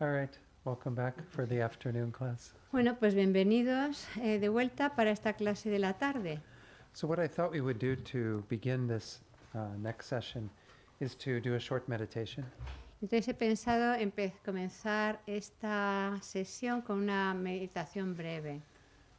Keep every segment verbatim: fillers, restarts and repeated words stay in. All right. Welcome back for the afternoon class. Bueno, pues bienvenidos eh, de vuelta para esta clase de la tarde. So what I thought we would do to begin this uh, next session is to do a short meditation. Entonces he pensado en comenzar esta sesión con una meditación breve.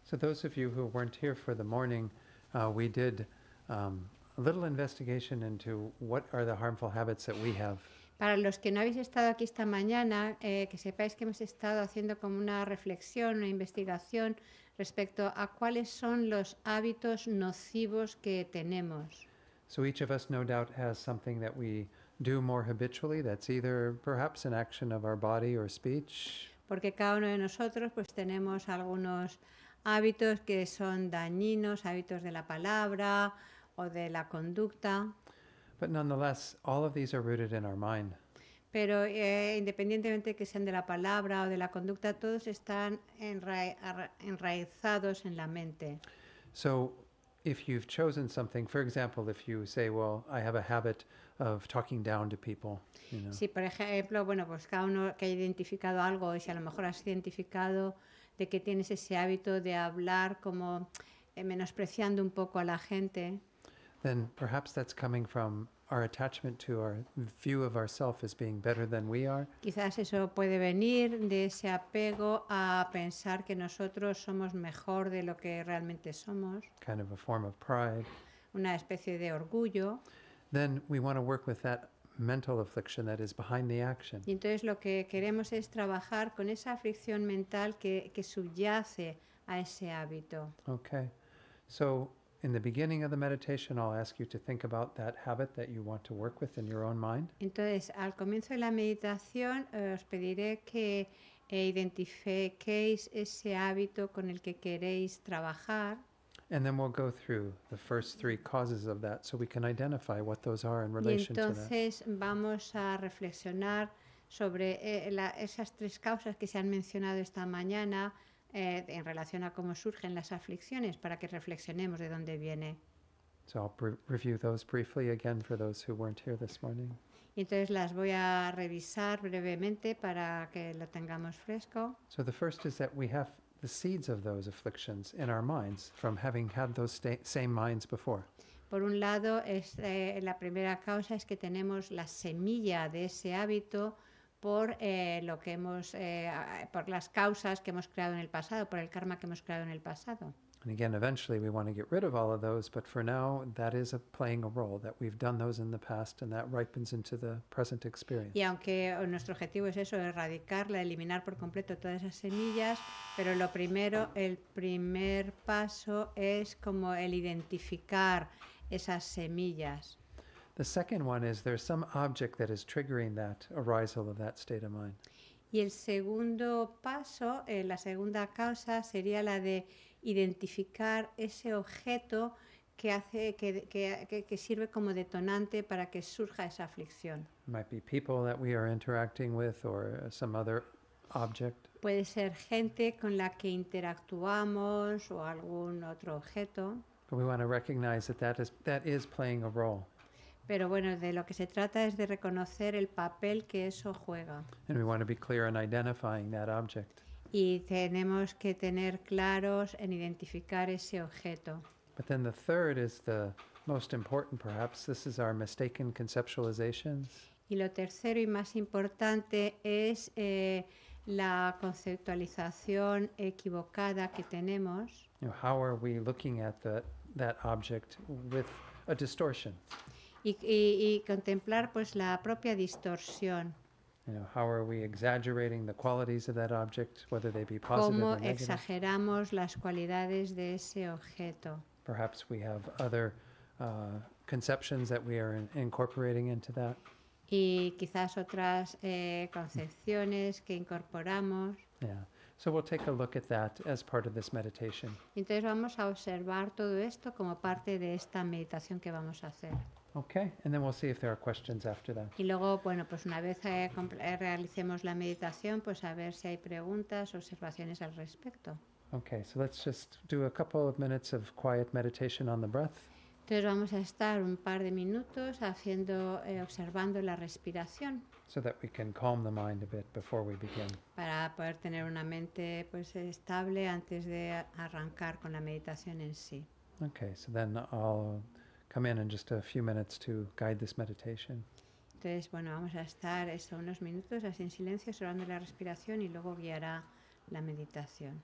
So those of you who weren't here for the morning, uh, we did um, a little investigation into what are the harmful habits that we have. Para los que no habéis estado aquí esta mañana, eh, que sepáis que hemos estado haciendo como una reflexión, una investigación respecto a cuáles son los hábitos nocivos que tenemos. So each of us, no doubt, has something that we do more habitually. That's either perhaps an action of our body or speech. Porque cada uno de nosotros, pues, tenemos algunos hábitos que son dañinos, hábitos de la palabra o de la conducta. But nonetheless, all of these are rooted in our mind. Pero eh, independientemente que sean de la palabra o de la conducta, todos están enra enraizados en la mente. So, if you've chosen something, for example, if you say, well, I have a habit of talking down to people, you know. Si, por ejemplo, bueno, pues cada uno que haya identificado algo, y si a lo mejor has identificado de que tienes ese hábito de hablar como eh, menospreciando un poco a la gente. Then perhaps that's coming from our attachment to our view of ourself as being better than we are. Quizás eso puede venir de ese apego a pensar que nosotros somos mejor de lo que realmente somos. Kind of a form of pride. Una especie de orgullo. Then we want to work with that mental affliction that is behind the action. Y entonces lo que queremos es trabajar con esa aflicción mental que que subyace a ese hábito. Okay. So in the beginning of the meditation, I'll ask you to think about that habit that you want to work with in your own mind. Entonces, al comienzo de la meditación, os pediré que identifiquéis ese hábito con el que queréis trabajar. And then we'll go through the first three causes of that, so we can identify what those are in relation to that. Y entonces vamos a reflexionar sobre eh, la, esas tres causas que se han mencionado esta mañana. Eh, en relación a cómo surgen las aflicciones, para que reflexionemos de dónde viene. So y entonces las voy a revisar brevemente para que lo tengamos fresco. So the first is that we have the seeds of those afflictions in our minds from having had those same minds before. Por un lado, es, eh, la primera causa es que tenemos la semilla de ese hábito por eh, lo que hemos, eh, por las causas que hemos creado en el pasado, por el karma que hemos creado en el pasado. And again, eventually we want to get rid of all of those, but for now that is a playing a role that we've done those in the past, and that ripens into the present experience. Y aunque nuestro objetivo es eso, erradicarla, eliminar por completo todas esas semillas, pero lo primero, el primer paso es como el identificar esas semillas. The second one is there's some object that is triggering that arisal of that state of mind. Y el segundo paso, eh, la segunda causa sería la de identificar ese objeto que hace que, que, que, que sirve como detonante para que surja esa aflicción. It might be people that we are interacting with or some other object. Puede ser gente con la que interactuamos o algún otro objeto. But we want to recognize that that is that is playing a role. Pero bueno, de lo que se trata es de reconocer el papel que eso juega. Y tenemos que tener claros en identificar ese objeto. Y lo tercero y más importante es eh, la conceptualización equivocada que tenemos. You know, how are we looking at the, that object with a distortion? Y, y, y contemplar pues la propia distorsión. You know, how are we exaggerating the qualities of that object, whether they be positive or negative? ¿Cómo exageramos las cualidades de ese objeto? Perhaps we have other uh, conceptions that we are in, incorporating into that. Y quizás otras eh, concepciones que incorporamos. Yeah. So we'll take a look at that as part of this meditation. Entonces vamos a observar todo esto como parte de esta meditación que vamos a hacer. Okay, and then we'll see if there are questions after that. Y luego, bueno, pues una vez eh, realicemos la meditación, pues a ver si hay preguntas o observaciones al respecto. Okay, so let's just do a couple of minutes of quiet meditation on the breath. Entonces vamos a estar un par de minutos haciendo, eh, observando la respiración. So that we can calm the mind a bit before we begin. Para poder tener una mente pues estable antes de arrancar con la meditación en sí. Okay, so then I'll come in in just a few minutes to guide this meditation. Entonces, bueno, vamos a estar eso, unos minutos así en silencio, observando la respiración y luego guiará la meditación.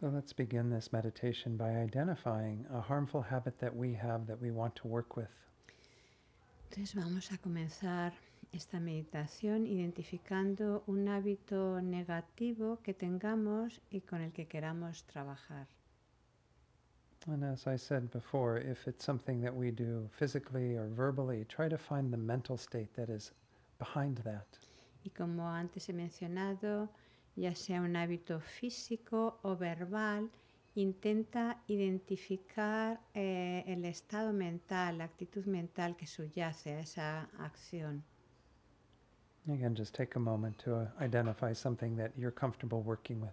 So let's begin this meditation by identifying a harmful habit that we have that we want to work with. Entonces vamos a comenzar esta meditación identificando un hábito negativo que tengamos y con el que queramos trabajar. And as I said before, if it's something that we do physically or verbally, try to find the mental state that is behind that. Y como antes he mencionado, ya sea un hábito físico o verbal, intenta identificar eh, el estado mental, la actitud mental que subyace a esa acción. Again, just take a moment to identify something that you're comfortable working with.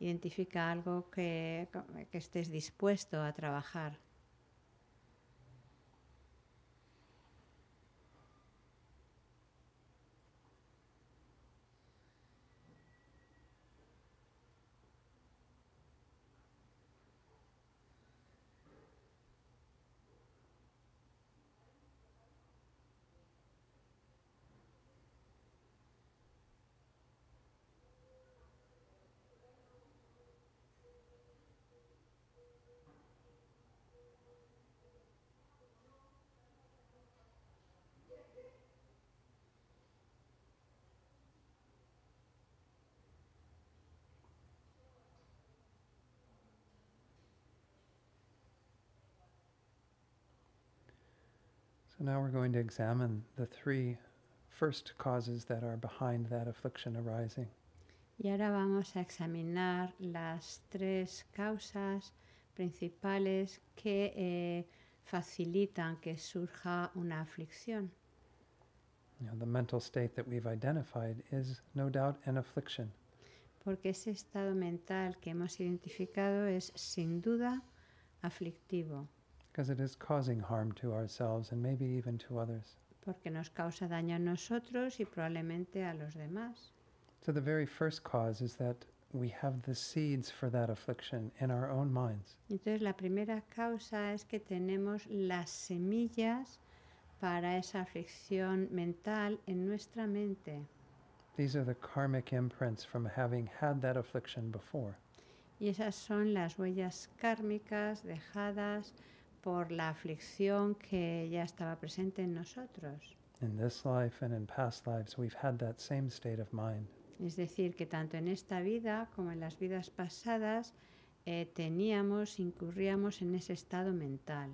Identifica algo que, que estés dispuesto a trabajar. So now we're going to examine the three first causes that are behind that affliction arising. Y ahora vamos a examinar las tres causas principales que eh, facilitan que surja una aflicción. You know, the mental state that we've identified is no doubt an affliction. Porque ese estado mental que hemos identificado es sin duda aflictivo. Because it is causing harm to ourselves and maybe even to others. Porque nos causa daño a nosotros y probablemente a los demás. So the very first cause is that we have the seeds for that affliction in our own minds. Entonces la primera causa es que tenemos las semillas para esa aflicción mental en nuestra mente. These are the karmic imprints from having had that affliction before. Y esas son las huellas kármicas dejadas por la aflicción que ya estaba presente en nosotros. In this life and in past lives we've had that same state of mind. Es decir, que tanto en esta vida como en las vidas pasadas eh, teníamos, incurríamos en ese estado mental.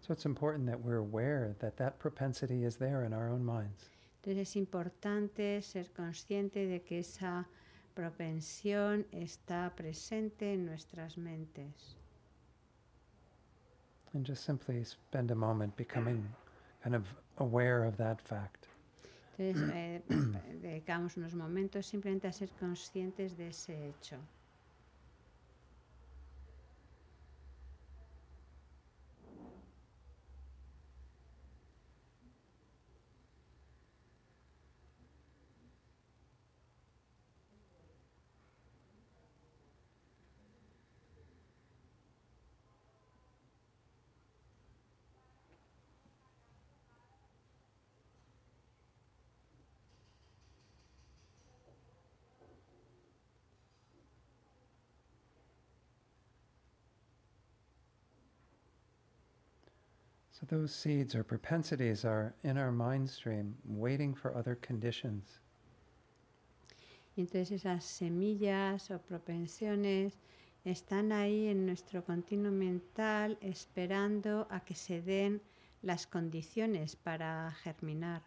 So it's important that we're aware that that propensity is there in our own minds. Entonces es importante ser consciente de que esa propensión está presente en nuestras mentes. And just simply spend a moment becoming kind of aware of that fact. Entonces, eh, dedicamos unos momentos simplemente a ser conscientes de ese hecho. So those seeds or propensities are in our mind stream, waiting for other conditions. Entonces esas semillas o propensiones están ahí en nuestro continuo mental, esperando a que se den las condiciones para germinar.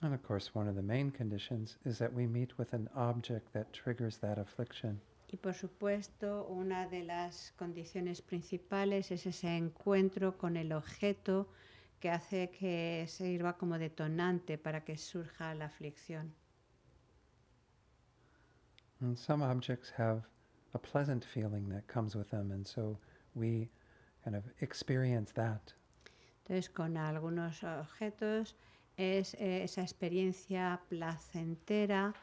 And of course, one of the main conditions is that we meet with an object that triggers that affliction. Y por supuesto, una de las condiciones principales es ese encuentro con el objeto que hace que sirva como detonante para que surja la aflicción. And some objects have a pleasant feeling that comes with them, and so we kind of experience that. Entonces, con algunos objetos es eh, esa experiencia placentera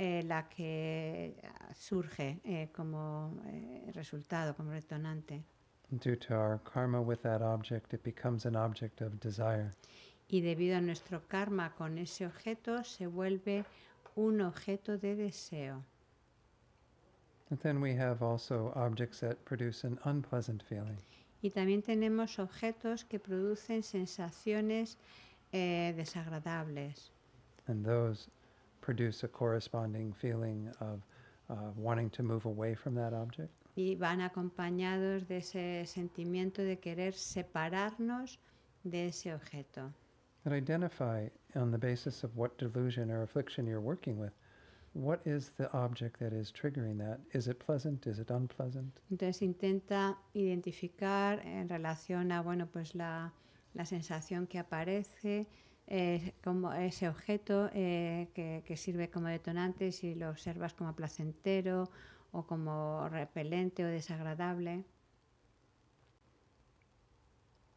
Eh, la que surge eh, como eh, resultado, como detonante. Due to our karma with that object, it becomes an object of desire. Y debido a nuestro karma con ese objeto, se vuelve un objeto de deseo. And then we have also objects that produce an unpleasant feeling. Y también tenemos objetos que producen sensaciones eh, desagradables. And those produce a corresponding feeling of uh, wanting to move away from that object. Y van acompañados de ese sentimiento de querer separarnos de ese objeto. And identify on the basis of what delusion or affliction you're working with, what is the object that is triggering that? Is it pleasant? Is it unpleasant? Entonces intenta identificar en relación a bueno pues la la sensación que aparece. Eh, como ese objeto eh, que, que sirve como detonante, si lo observas como placentero o como repelente o desagradable.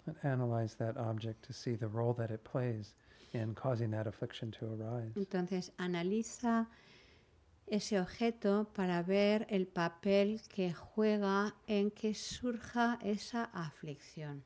And analyze that object to see the role that it plays in causing that affliction to arise. Entonces analiza ese objeto para ver el papel que juega en que surja esa aflicción.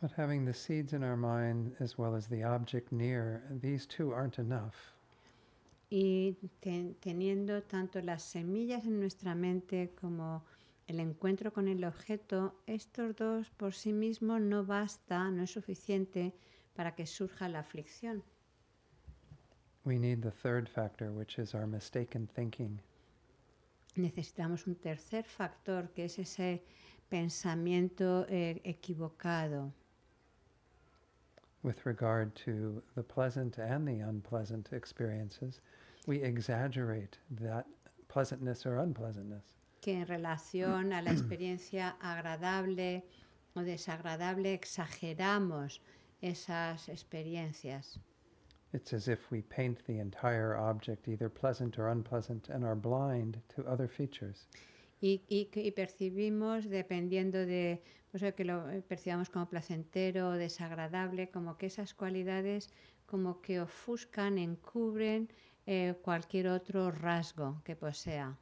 But having the seeds in our mind as well as the object near, these two aren't enough. Y ten, teniendo tanto las semillas en nuestra mente como el encuentro con el objeto, estos dos por sí mismos no basta, no es suficiente para que surja la aflicción. We need the third factor, which is our mistaken thinking. Necesitamos un tercer factor, que es ese pensamiento eh, equivocado. With regard to the pleasant and the unpleasant experiences, we exaggerate that pleasantness or unpleasantness. Que en relación a la experiencia agradable o desagradable exageramos esas experiencias. It's as if we paint the entire object, either pleasant or unpleasant, and are blind to other features. Y, y, y percibimos, dependiendo de, o sea, que lo percibamos como placentero o desagradable, como que esas cualidades como que ofuscan, encubren eh, cualquier otro rasgo que posea.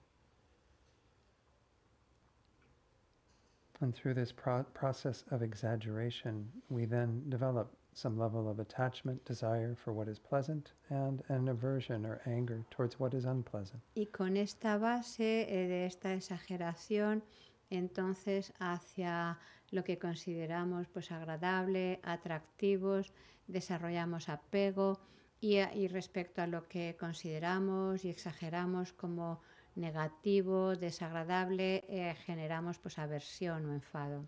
And through this pro process of exaggeration, we then develop some level of attachment, desire for what is pleasant, and an aversion or anger towards what is unpleasant. Y con esta base eh, de esta exageración, entonces hacia lo que consideramos pues agradable, atractivos, desarrollamos apego, y, y respecto a lo que consideramos y exageramos como negativo, desagradable, eh, generamos pues aversión o enfado.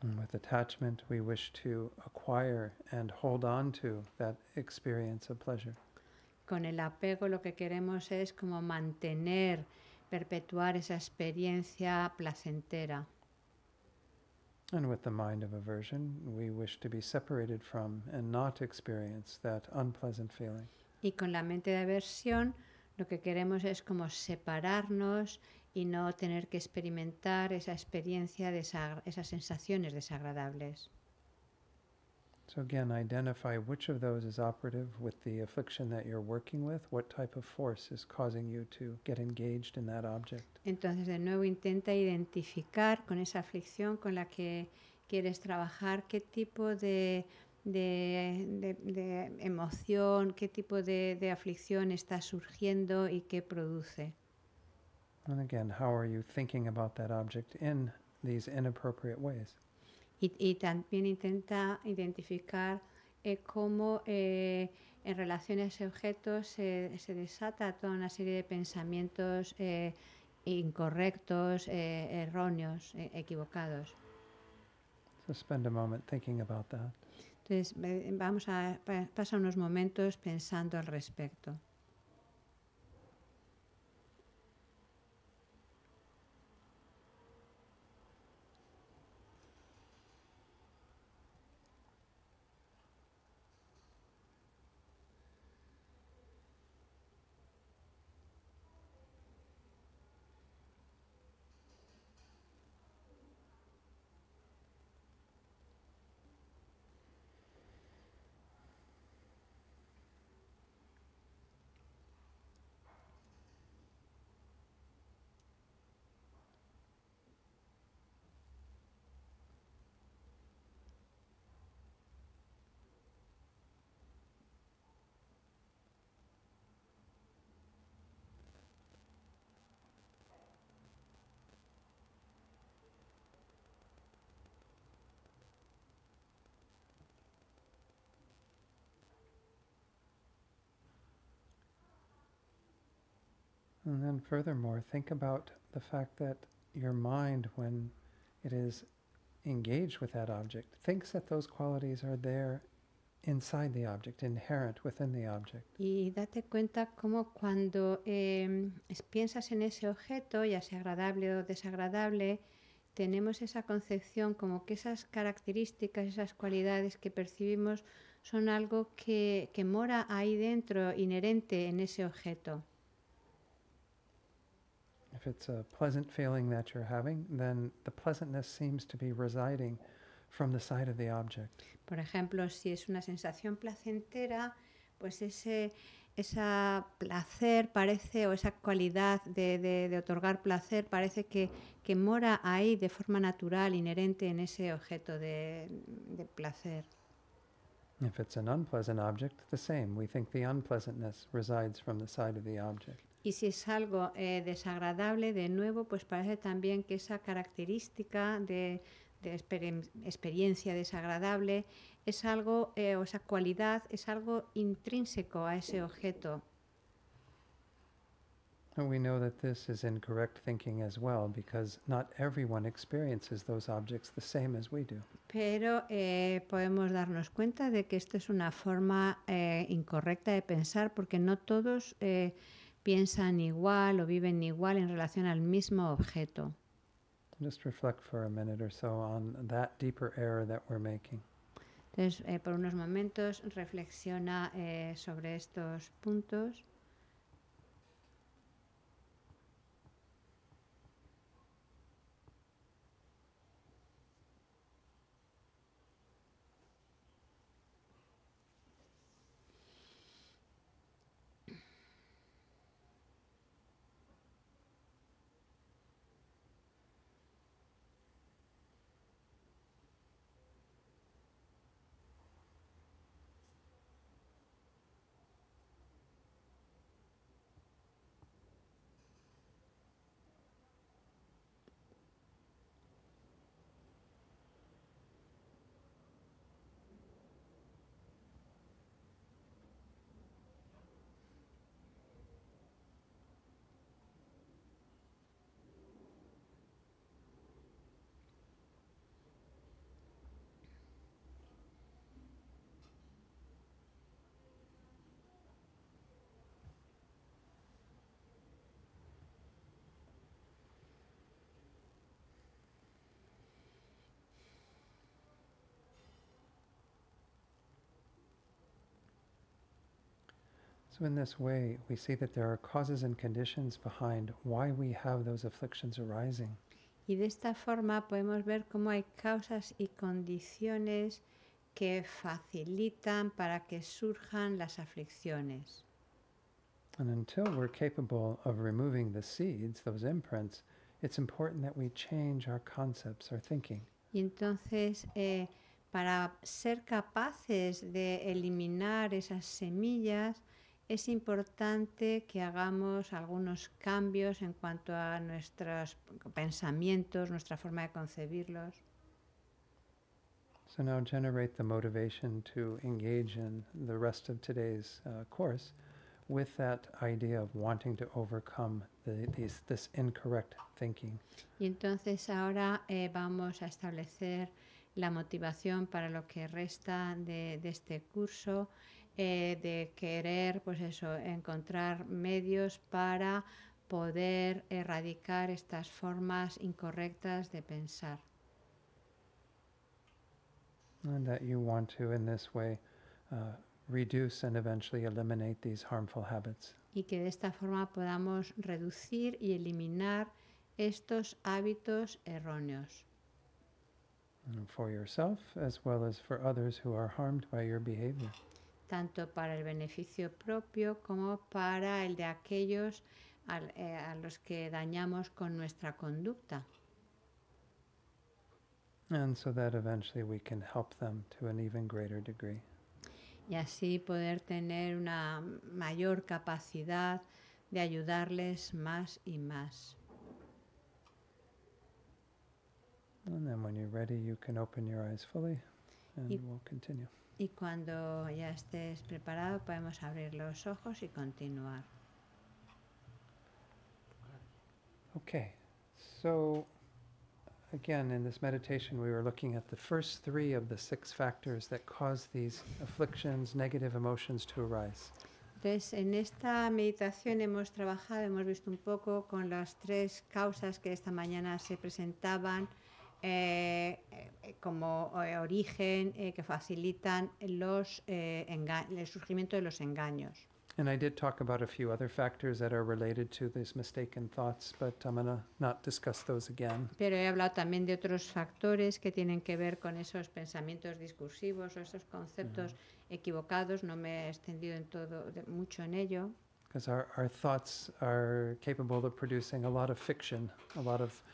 And with attachment, we wish to acquire and hold on to that experience of pleasure. Con el apego, lo que queremos es como mantener, perpetuar esa experiencia placentera. And with the mind of aversion, we wish to be separated from and not experience that unpleasant feeling. Y con la mente de aversión, lo que queremos es como separarnos y no tener que experimentar esa experiencia, de esa, esas sensaciones desagradables. So again, identify which of those is operative with the affliction that you're working with, what type of force is causing you to get engaged in that object. Entonces, de nuevo, intenta identificar con esa aflicción con la que quieres trabajar qué tipo de, de, de, de emoción, qué tipo de, de aflicción está surgiendo y qué produce. And again, how are you thinking about that object in these inappropriate ways? Y, y también intenta identificar eh, cómo eh, en relación a ese objeto se, se desata toda una serie de pensamientos eh, incorrectos, eh, erróneos, eh, equivocados. So spend a moment thinking about that. Entonces vamos a pasar unos momentos pensando al respecto. And then furthermore, think about the fact that your mind, when it is engaged with that object, thinks that those qualities are there inside the object, inherent within the object. Y date cuenta cómo cuando eh, piensas en ese objeto, ya sea agradable o desagradable, tenemos esa concepción como que esas características, esas cualidades que percibimos son algo que, que mora ahí dentro, inherente en ese objeto. If it's a pleasant feeling that you're having, then the pleasantness seems to be residing from the side of the object. Por ejemplo, si es una sensación placentera, pues ese esa placer parece, o esa cualidad de, de, de otorgar placer parece que, que mora ahí de forma natural, inherente en ese objeto de, de placer. If it's an unpleasant object, the same. We think the unpleasantness resides from the side of the object. Y si es algo eh, desagradable, de nuevo, pues parece también que esa característica de, de exper- experiencia desagradable es algo, eh, o esa cualidad, es algo intrínseco a ese objeto. And we know that this is incorrect thinking as well, because not everyone experiences those objects the same as we do. Pero eh, podemos darnos cuenta de que esto es una forma eh, incorrecta de pensar, porque no todos eh, piensan igual o viven igual en relación al mismo objeto. Just reflect for a minute or so on that deeper error that we're making. Entonces, eh, por unos momentos reflexiona eh, sobre estos puntos. So in this way, we see that there are causes and conditions behind why we have those afflictions arising. Y de esta forma podemos ver cómo hay causas y condiciones que facilitan para que surjan las aflicciones. And until we're capable of removing the seeds, those imprints, it's important that we change our concepts, our thinking. Y entonces, eh, para ser capaces de eliminar esas semillas, es importante que hagamos algunos cambios en cuanto a nuestros pensamientos, nuestra forma de concebirlos. So now generate the motivation to engage in the rest of today's uh, course with that idea of wanting to overcome the, these, this incorrect thinking. Y entonces ahora eh, vamos a establecer la motivación para lo que resta de, de este curso. Eh, de querer, pues eso, encontrar medios para poder erradicar estas formas incorrectas de pensar. And that you want to, in this way, uh, reduce and eventually eliminate these harmful habits. Y que de esta forma podamos reducir y eliminar estos hábitos erróneos. And for yourself, as well as for others who are harmed by your behavior. Tanto para el beneficio propio como para el de aquellos a, eh, a los que dañamos con nuestra conducta. And so that eventually we can help them to an even greater degree. Y así poder tener una mayor capacidad de ayudarles más y más. And then when you're ready, you can open your eyes fully and y we'll continue. Y cuando ya estés preparado, podemos abrir los ojos y continuar. Okay, so again, in this meditation, we were looking at the first three of the six factors that cause these afflictions, negative emotions to arise. Entonces, en esta meditación hemos trabajado, hemos visto un poco con las tres causas que esta mañana se presentaban, Eh, eh, como eh, origen eh, que facilitan los, eh, el surgimiento de los engaños. And I did talk about a few other factors that are related to these mistaken thoughts, but I'm gonna not discuss those again. Pero he hablado también de otros factores que tienen que ver con esos pensamientos discursivos o esos conceptos mm-hmm. equivocados, no me he extendido en todo, de, mucho en ello.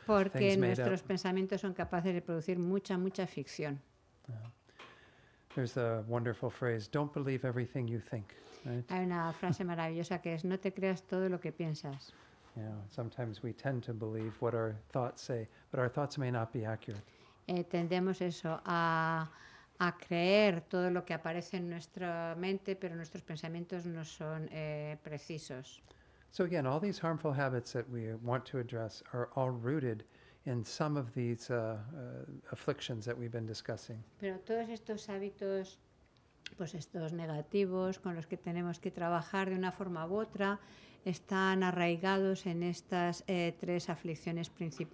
Porque nuestros pensamientos son capaces de producir mucha, mucha ficción. Yeah. There's a wonderful phrase, don't believe everything you think, right? Hay una frase maravillosa que es no te creas todo lo que piensas. Yeah, sometimes we tend to believe what our thoughts say, but our thoughts may not be accurate. Eh, tendemos eso a a creer todo lo que aparece en nuestra mente, pero nuestros pensamientos no son eh, precisos. So again, all these harmful habits that we want to address are all rooted in some of these uh, uh, afflictions that we've been discussing. Pero todos estos hábitos, pues estos negativos con los que tenemos que trabajar de una forma u otra, están arraigados en estas eh, tres aflicciones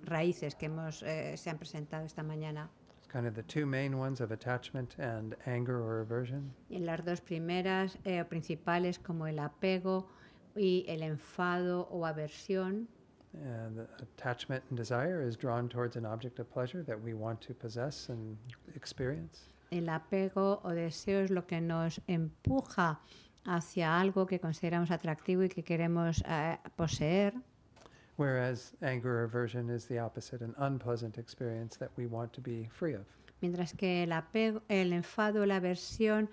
raíces que hemos eh, se han presentado esta mañana. Kind of the two main ones of attachment and anger or aversion. Y las dos primeras eh, principales como el apego y el enfado o aversión. And the attachment and desire is drawn towards an object of pleasure that we want to possess and experience. El apego o deseo es lo que nos empuja hacia algo que consideramos atractivo y que queremos eh, poseer. Whereas anger or aversion is the opposite, an unpleasant experience that we want to be free of. Mientras que el apego, el enfado, la aversión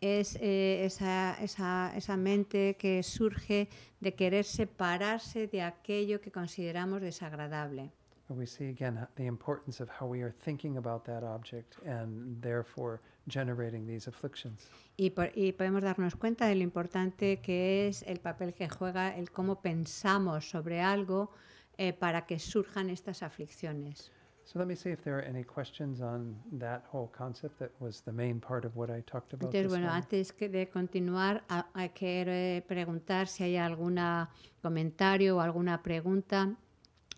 es eh, esa, esa, esa mente que surge de querer separarse de aquello que consideramos desagradable. We see again the importance of how we are thinking about that object and therefore generating these afflictions. Y, por, y podemos darnos cuenta de lo importante que es el papel que juega el cómo pensamos sobre algo eh, para que surjan estas aflicciones. So let me see if there are any questions on that whole concept that was the main part of what I talked about. Entonces, bueno, antes que de continuar, hay que preguntar si hay algún comentario o alguna pregunta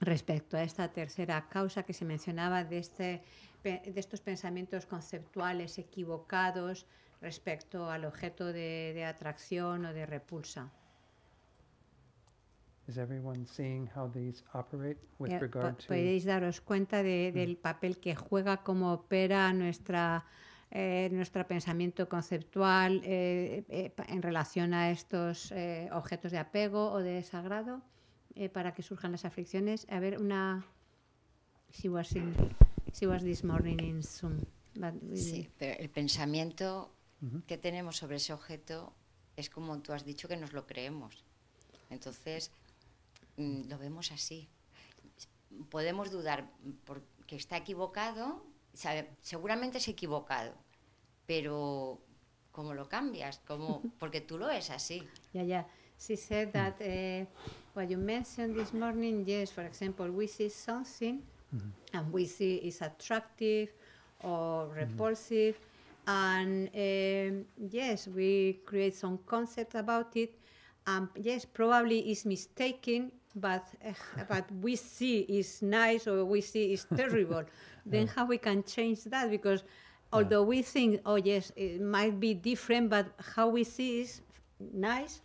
respecto a esta tercera causa que se mencionaba de, este, de estos pensamientos conceptuales equivocados respecto al objeto de, de atracción o de repulsa. ¿Podéis daros cuenta de, del papel que juega, cómo opera nuestra, eh, nuestro pensamiento conceptual eh, eh, en relación a estos eh, objetos de apego o de desagrado? Eh, para que surjan las aflicciones. A ver, una... She was, in, she was this morning in Zoom. But we... Sí, pero el pensamiento uh-huh. que tenemos sobre ese objeto es como tú has dicho, que nos lo creemos. Entonces, mm, lo vemos así. Podemos dudar porque está equivocado, sabe, seguramente es equivocado, pero ¿cómo lo cambias? ¿Cómo? Porque tú lo ves así. Ya, ya. She said that uh, what you mentioned this morning, yes, for example, we see something mm-hmm. and we see it's attractive or repulsive, mm-hmm. and um, yes, we create some concept about it, and um, yes, probably it's mistaken, but uh, but we see it's nice or we see it's terrible. Then yeah. how we can change that? Because although yeah. we think, oh yes, it might be different, but how we see is nice.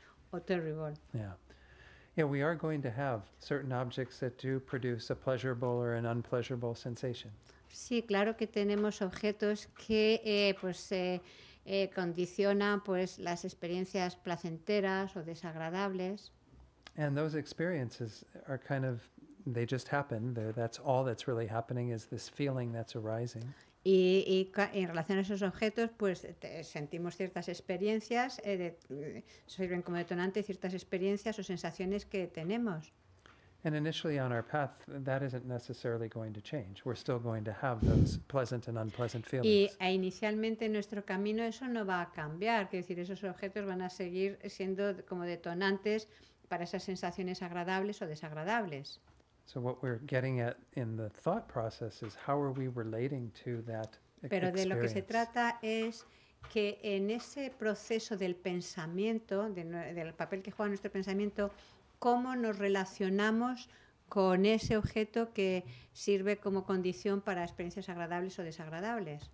Terrible. Yeah, yeah. We are going to have certain objects that do produce a pleasurable or an unpleasurable sensation. Sí, claro que tenemos objetos que eh, pues eh, eh, condicionan pues las experiencias placenteras o desagradables. And those experiences are kind of they just happen. They're, that's all that's really happening is this feeling that's arising. Y, y en relación a esos objetos, pues te, sentimos ciertas experiencias, eh, de, sirven como detonante ciertas experiencias o sensaciones que tenemos. And initially on our path, that isn't necessarily going to change. We're still going to have those pleasant and unpleasant feelings. Y e inicialmente en nuestro camino eso no va a cambiar, quiero decir, esos objetos van a seguir siendo como detonantes para esas sensaciones agradables o desagradables. So what we're getting at in the thought process is how are we relating to that experience. Pero de lo que se trata es que en ese proceso del pensamiento, de, del papel que juega nuestro pensamiento, cómo nos relacionamos con ese objeto que sirve como condición para experiencias agradables o desagradables.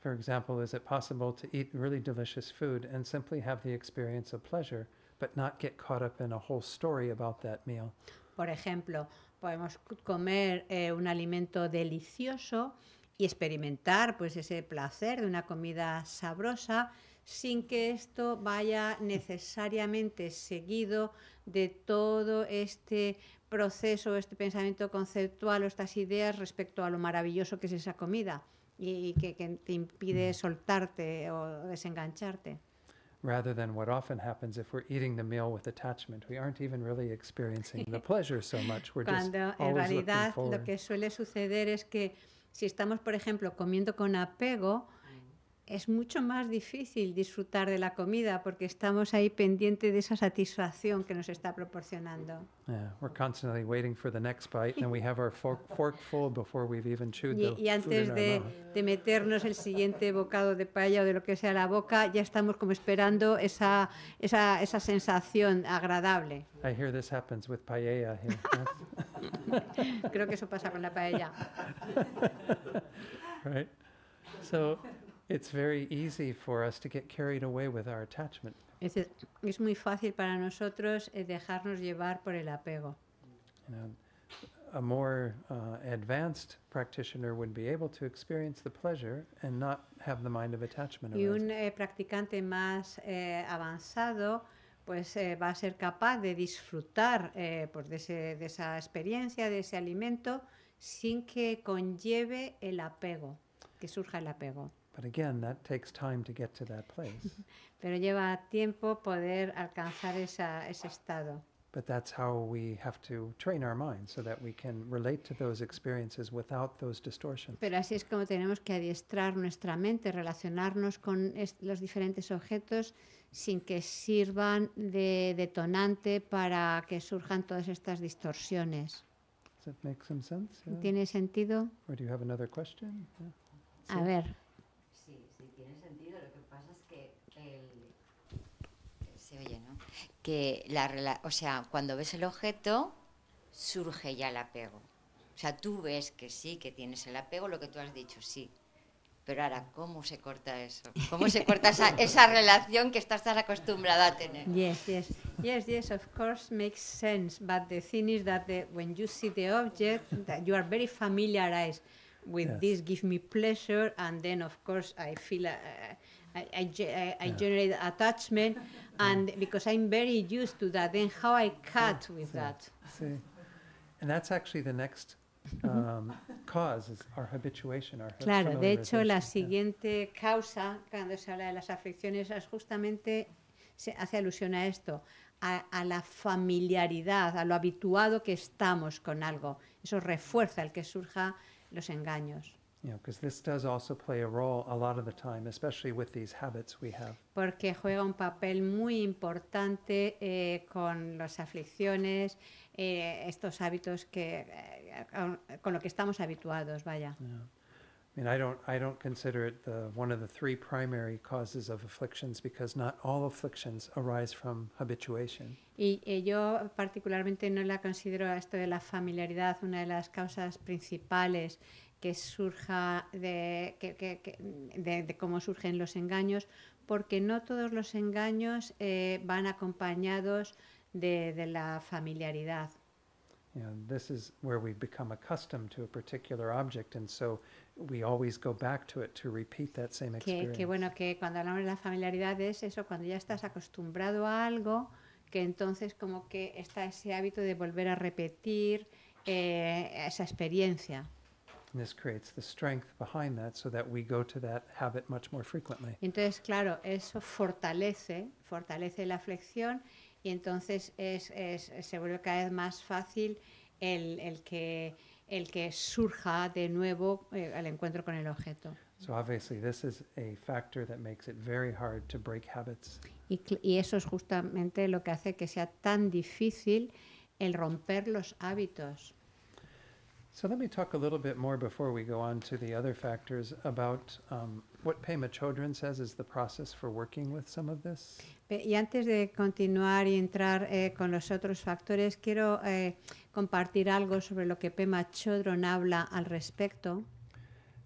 For example, is it possible to eat really delicious food and simply have the experience of pleasure, but not get caught up in a whole story about that meal? Por ejemplo, podemos comer eh, un alimento delicioso y experimentar pues, ese placer de una comida sabrosa sin que esto vaya necesariamente seguido de todo este proceso, este pensamiento conceptual o estas ideas respecto a lo maravilloso que es esa comida y que, que te impide soltarte o desengancharte. Rather than what often happens if we're eating the meal with attachment, we aren't even really experiencing the pleasure so much. We're just Cuando en always realidad looking forward. Lo que suele suceder es que si estamos, por ejemplo, comiendo con apego, es mucho más difícil disfrutar de la comida porque estamos ahí pendiente de esa satisfacción que nos está proporcionando. Y antes de, de meternos el siguiente bocado de paella o de lo que sea la boca, ya estamos como esperando esa, esa, esa sensación agradable. I hear this happens with paella here. Creo que eso pasa con la paella. Right. So, it's very easy for us to get carried away with our attachment. Es, es muy fácil para nosotros dejarnos llevar por el apego. You know, a more uh, advanced practitioner would be able to experience the pleasure and not have the mind of attachment. Y un eh, practicante más eh, avanzado, pues eh, va a ser capaz de disfrutar eh, pues de, ese, de esa experiencia, de ese alimento, sin que conlleve el apego, que surja el apego. But again, that takes time to get to that place. Pero lleva tiempo poder alcanzar esa, ese estado. But that's how we have to train our minds so that we can relate to those experiences without those distortions. Pero así es como tenemos que adiestrar nuestra mente, relacionarnos con los diferentes objetos sin que sirvan de detonante para que surjan todas estas distorsiones. Does that make some sense? Yeah. ¿Tiene sentido? Or do you have another question? Yeah. So, a ver. Oye, ¿no? Que la, o sea, cuando ves el objeto, surge ya el apego. O sea, tú ves que sí, que tienes el apego, lo que tú has dicho, sí. Pero ahora, ¿cómo se corta eso? ¿Cómo se corta esa, esa relación que estás tan acostumbrada a tener? Yes, yes. Yes, yes, of course makes sense. But the thing is that the, when you see the object, that you are very familiarized with yes. This gives me pleasure, and then, of course, I feel... Uh, I, I, I yeah. generate attachment, and because I'm very used to that, then how I cut yeah, with see, that. See. And that's actually the next um, cause, is our habituation, our claro, de hecho, la siguiente yeah. causa, cuando se habla de las afecciones, es justamente, se hace alusión a esto, a, a la familiaridad, a lo habituado que estamos con algo. Eso refuerza el que surja los engaños. Because this does also play a role a lot of the time, especially with these habits we have. Porque juega un papel muy importante eh, con las aflicciones, eh, estos hábitos que eh, con lo que estamos habituados, vaya. Yeah. I mean, I don't, I don't consider it the, one of the three primary causes of afflictions because not all afflictions arise from habituation. Y eh, yo particularmente no la considero esto de la familiaridad una de las causas principales que surja de, que, que, que, de, de cómo surgen los engaños, porque no todos los engaños eh, van acompañados de, de la familiaridad. Que, que bueno, que cuando hablamos de la familiaridad es eso, cuando ya estás acostumbrado a algo, que entonces como que está ese hábito de volver a repetir eh, esa experiencia. This creates the strength behind that so that we go to that habit much more frequently. Entonces, claro, eso fortalece, fortalece la flexión y entonces es, es, se vuelve cada vez más fácil el, el, que, el que surja de nuevo eh, el encuentro con el objeto. So obviously this is a factor that makes it very hard to break habits. Y, y eso es justamente lo que hace que sea tan difícil el romper los hábitos. So let me talk a little bit more before we go on to the other factors about um, what Pema Chodron says is the process for working with some of this. Y antes de continuar y entrar eh, con los otros factores, quiero eh, compartir algo sobre lo que Pema Chodron habla al respecto.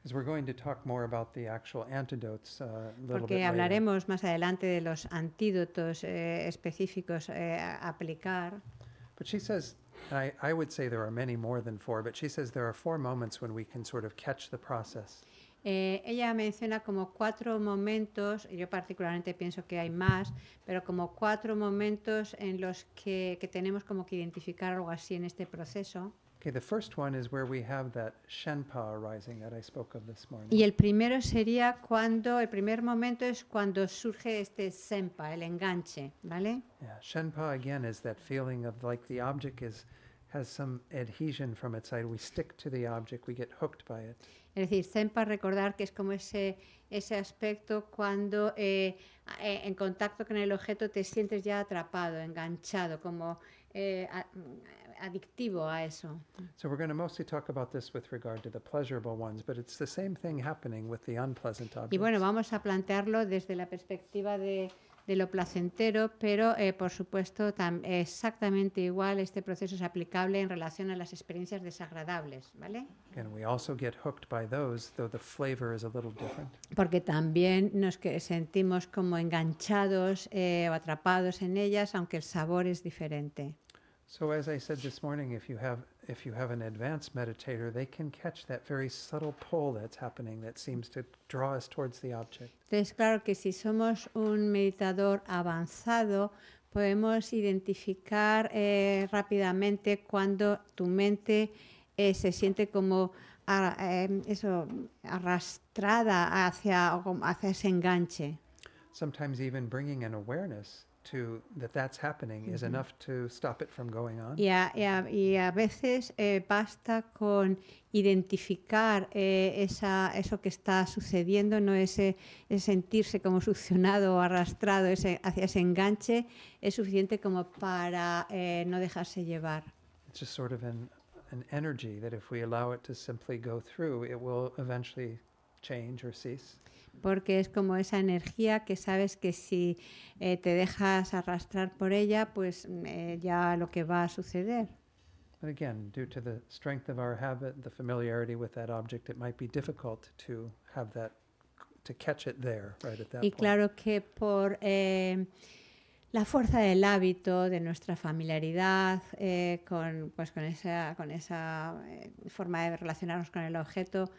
Because we're going to talk more about the actual antidotes uh, a little bit later. Porque hablaremos más adelante de los antídotos eh, específicos eh, a aplicar. But she says. I, I would say there are many more than four, but she says there are four moments when we can sort of catch the process. Eh, ella menciona como cuatro momentos, yo particularmente pienso que hay más, pero como cuatro momentos en los que, que tenemos como que identificar algo así en este proceso. Okay, the first one is where we have that Shenpa arising that I spoke of this morning. Y el primero sería cuando, el primer momento es cuando surge este Senpa, el enganche, ¿vale? Yeah, Shenpa again is that feeling of like the object is has some adhesion from its side. We stick to the object, we get hooked by it. Es decir, Senpa, recordar que es como ese, ese aspecto cuando eh, eh, en contacto con el objeto te sientes ya atrapado, enganchado, como eh, a, adictivo a eso. So we're going to mostly talk about this with regard to the pleasurable ones, but it's the same thing happening with the unpleasant objects. Y bueno, vamos a plantearlo desde la perspectiva de, de lo placentero, pero eh, por supuesto tam, exactamente igual este proceso es aplicable en relación a las experiencias desagradables, ¿vale? And we also get hooked by those, though the flavor is a little different. Porque también nos que sentimos como enganchados eh, o atrapados en ellas, aunque el sabor es diferente. So as I said this morning, if you have if you have an advanced meditator, they can catch that very subtle pull that's happening that seems to draw us towards the object. Entonces, claro que si somos un meditador avanzado, podemos identificar eh, rápidamente cuando tu mente eh, se siente como a, eh, eso, arrastrada hacia hacia ese enganche. Sometimes even bringing an awareness to that that's happening is enough to stop it from going on. Yeah, yeah, y a veces eh, basta con identificar eh, esa, eso que está sucediendo, no ese, ese sentirse como succionado o arrastrado ese, hacia ese enganche, es suficiente como para eh, no dejarse llevar. It's just sort of an, an energy that if we allow it to simply go through, it will eventually change or cease. Porque es como esa energía que sabes que si eh, te dejas arrastrar por ella, pues eh, ya lo que va a suceder. But again, due to the strength of our habit, the familiarity with that object, it might be difficult to have that, to catch it there, right at that point. Y claro que por eh, la fuerza del hábito, de nuestra familiaridad, eh, con, pues con esa, con esa eh, forma de relacionarnos con el objeto,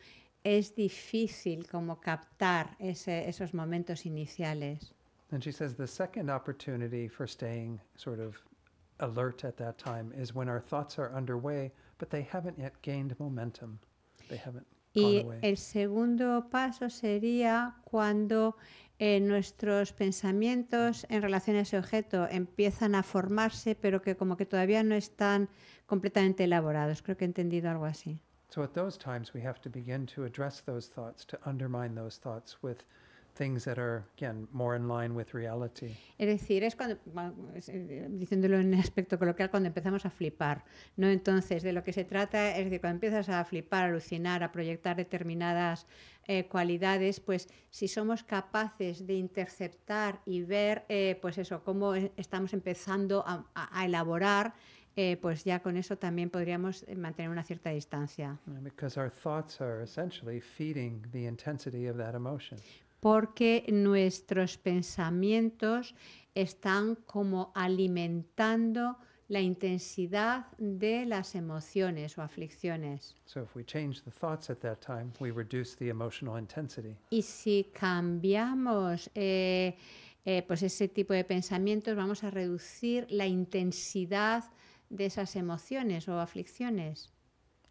es difícil como captar ese, esos momentos iniciales. And she says the second opportunity for staying sort of alert at that time is when our thoughts are underway, but they haven't yet gained momentum. They haven't gone away. Y el segundo paso sería cuando eh, nuestros pensamientos en relación a ese objeto empiezan a formarse, pero que como que todavía no están completamente elaborados. Creo que he entendido algo así. So at those times, we have to begin to address those thoughts, to undermine those thoughts with things that are, again, more in line with reality. Es decir, es cuando, diciéndolo en aspecto coloquial, cuando empezamos a flipar, ¿no? Entonces, de lo que se trata es de cuando empiezas a flipar, a alucinar, a proyectar determinadas eh, cualidades, pues si somos capaces de interceptar y ver, eh, pues eso, cómo estamos empezando a, a elaborar, Eh, pues ya con eso también podríamos mantener una cierta distancia. Porque nuestros pensamientos están como alimentando la intensidad de las emociones o aflicciones. Y si cambiamos eh, eh, pues ese tipo de pensamientos, vamos a reducir la intensidad de esas emociones o aflicciones.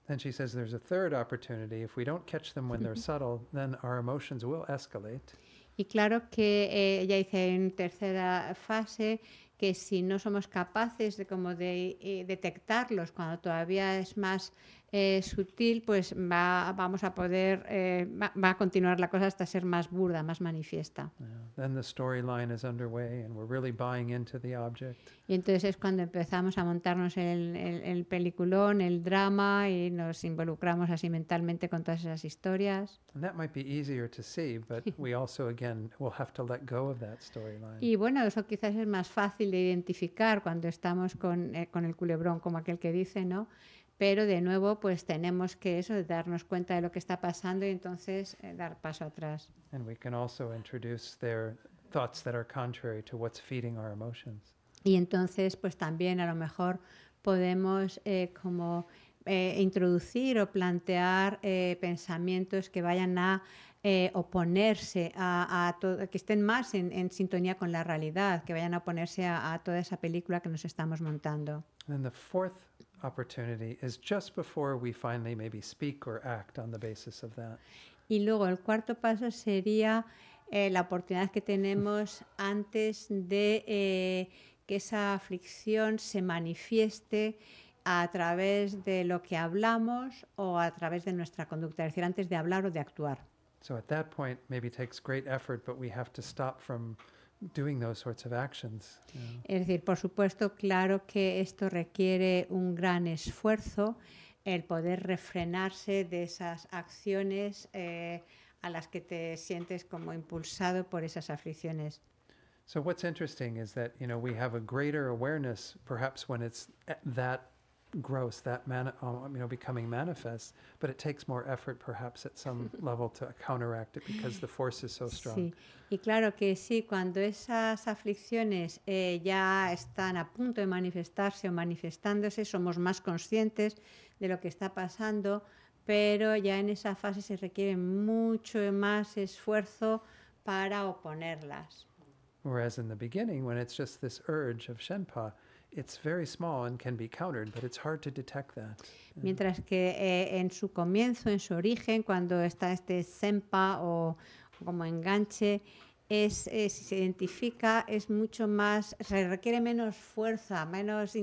Then she says there's a third opportunity. If we don't catch them when they're subtle, then our emotions will escalate. Y claro que eh, ella dice en tercera fase que si no somos capaces de como de eh, detectarlos cuando todavía es más eh, sutil, pues va, vamos a poder eh, va, va a continuar la cosa hasta ser más burda, más manifiesta. Yeah. Then the storyline is underway and we're really buying into the object. Y entonces es cuando empezamos a montarnos el, el, el peliculón, el drama, y nos involucramos así mentalmente con todas esas historias. And that might be easier to see, but we also again will have to let go of that storyline. Y bueno, eso quizás es más fácil de identificar cuando estamos con, eh, con el culebrón, como aquel que dice, ¿no? Pero de nuevo, pues tenemos que eso, darnos cuenta de lo que está pasando y entonces eh, dar paso atrás. And we can also introduce their thoughts that are contrary to what's feeding our emotions. Y entonces, pues también a lo mejor podemos eh, como eh, introducir o plantear eh, pensamientos que vayan a eh, oponerse a, a todo, que estén más en, en sintonía con la realidad, que vayan a oponerse a, a toda esa película que nos estamos montando. And the fourth opportunity is just before we finally maybe speak or act on the basis of that. Y luego el cuarto paso sería eh, la oportunidad que tenemos antes de eh, que esa aflicción se manifieste a través de lo que hablamos o a través de nuestra conducta, es decir, antes de hablar o de actuar. So at that point maybe takes great effort, but we have to stop from doing those sorts of actions. You know. Es decir, por supuesto, claro que esto requiere un gran esfuerzo, el poder refrenarse de esas acciones eh, a las que te sientes como impulsado por esas aflicciones. So what's interesting is that, you know, we have a greater awareness, perhaps when it's that gross, that mani you know, becoming manifest, but it takes more effort, perhaps at some level, to counteract it because the force is so strong. Sí, y claro que sí, cuando esas aflicciones eh, ya están a punto de manifestarse o manifestándose, somos más conscientes de lo que está pasando, pero ya en esa fase se requiere mucho más esfuerzo para oponerlas. Whereas in the beginning, when it's just this urge of Shenpa, it's very small and can be countered, but it's hard to detect that. Mientras que eh, en su comienzo, en su origen, cuando está este Shenpa o como enganche, es, es, si se identifica, es mucho más, se requiere menos fuerza, menos,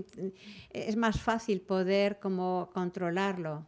es más fácil poder como controlarlo.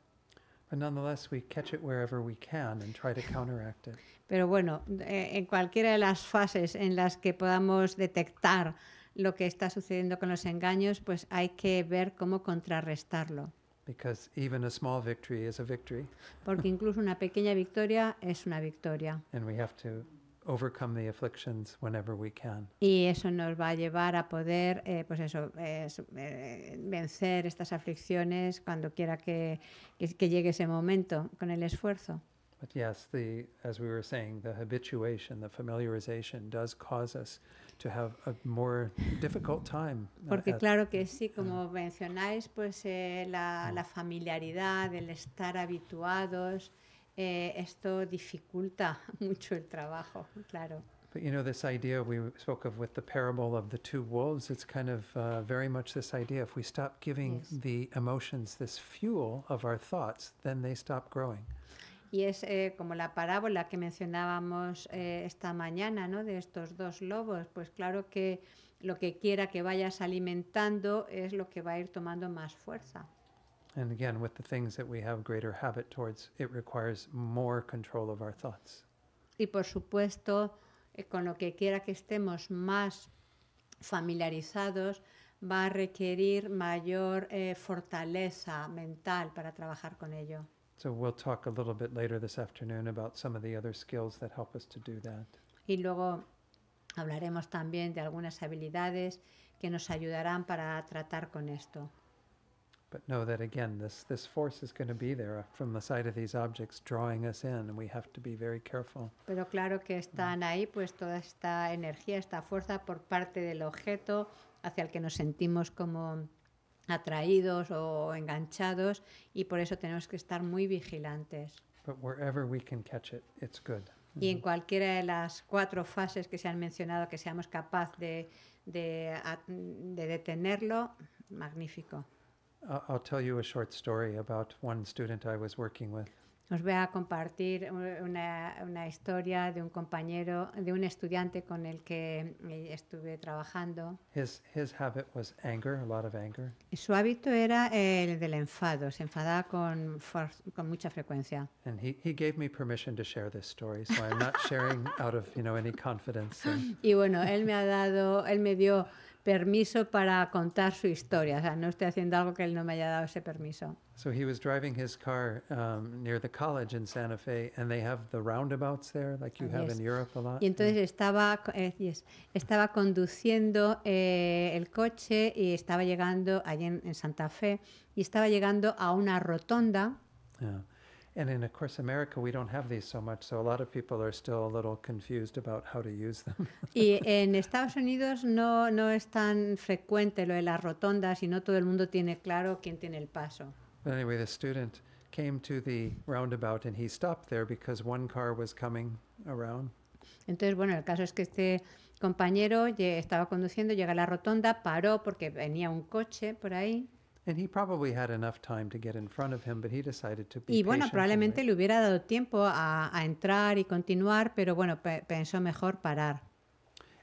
But nonetheless, we catch it wherever we can and try to counteract it. Pero bueno, eh, en cualquiera de las fases en las que podamos detectar lo que está sucediendo con los engaños, pues hay que ver cómo contrarrestarlo. Because even a small victory is a victory. Porque incluso una pequeña victoria es una victoria. And we have to overcome the afflictions whenever we can. Y eso nos va a llevar a poder, eh, pues eso, eh, eh, vencer estas aflicciones cuando quiera que, que, que llegue ese momento con el esfuerzo. But yes, the, as we were saying, the habituation, the familiarization does cause us to have a more difficult time. Porque at, claro que sí, como mencionáis, pues eh, la, la familiaridad, el estar habituados, eh, esto dificulta mucho el trabajo, claro. But you know, this idea we spoke of with the parable of the two wolves, it's kind of uh, very much this idea. If we stop giving yes. the emotions this fuel of our thoughts, then they stop growing. Y es eh, como la parábola que mencionábamos eh, esta mañana, ¿no? De estos dos lobos. Pues claro que lo que quiera que vayas alimentando es lo que va a ir tomando más fuerza. And again, with the things that we have greater habit towards, it requires more control of our thoughts. Y por supuesto, eh, con lo que quiera que estemos más familiarizados, va a requerir mayor eh, fortaleza mental para trabajar con ello. So we'll talk a little bit later this afternoon about some of the other skills that help us to do that. Y luego hablaremos también de algunas habilidades que nos ayudarán para tratar con esto. But know that again, this this force is going to be there from the side of these objects, drawing us in, and we have to be very careful. Pero claro que están ahí, pues toda esta energía, esta fuerza por parte del objeto hacia el que nos sentimos como atraídos o enganchados, y por eso tenemos que estar muy vigilantes. But wherever we can catch it, it's good. Y en cualquiera de las cuatro fases que se han mencionado, que seamos capaz de, de, de detenerlo, magnífico. I'll tell you a short story about one student I was working with. Os voy a compartir una, una historia de un compañero, de un estudiante con el que estuve trabajando. His, his habit was anger, a lot of anger. Su hábito era el del enfado, se enfadaba con, con mucha frecuencia. And he, he gave me permission to share this story, so I'm not sharing out of, you know, any confidence. And y bueno, él me ha dado, él me dio permiso para contar su historia, o sea, no estoy haciendo algo que él no me haya dado ese permiso. So he was driving his car um, near the college in Santa Fe, and they have the roundabouts there, like you yes. have in Europe a lot. Y entonces yeah. estaba, eh, yes, estaba conduciendo eh, el coche y estaba llegando allí en, en Santa Fe y estaba llegando a una rotonda. Yeah. And in, of course, America, we don't have these so much, so a lot of people are still a little confused about how to use them. Y en Estados Unidos no, no es tan frecuente lo de las rotondas y no todo el mundo tiene claro quién tiene el paso. But anyway, the student came to the roundabout and he stopped there because one car was coming around. Entonces, bueno, el caso es que este compañero estaba conduciendo, llega a la rotonda, paró porque venía un coche por ahí. Y bueno, probablemente le hubiera dado tiempo a, a entrar y continuar, pero bueno, pe pensó mejor parar.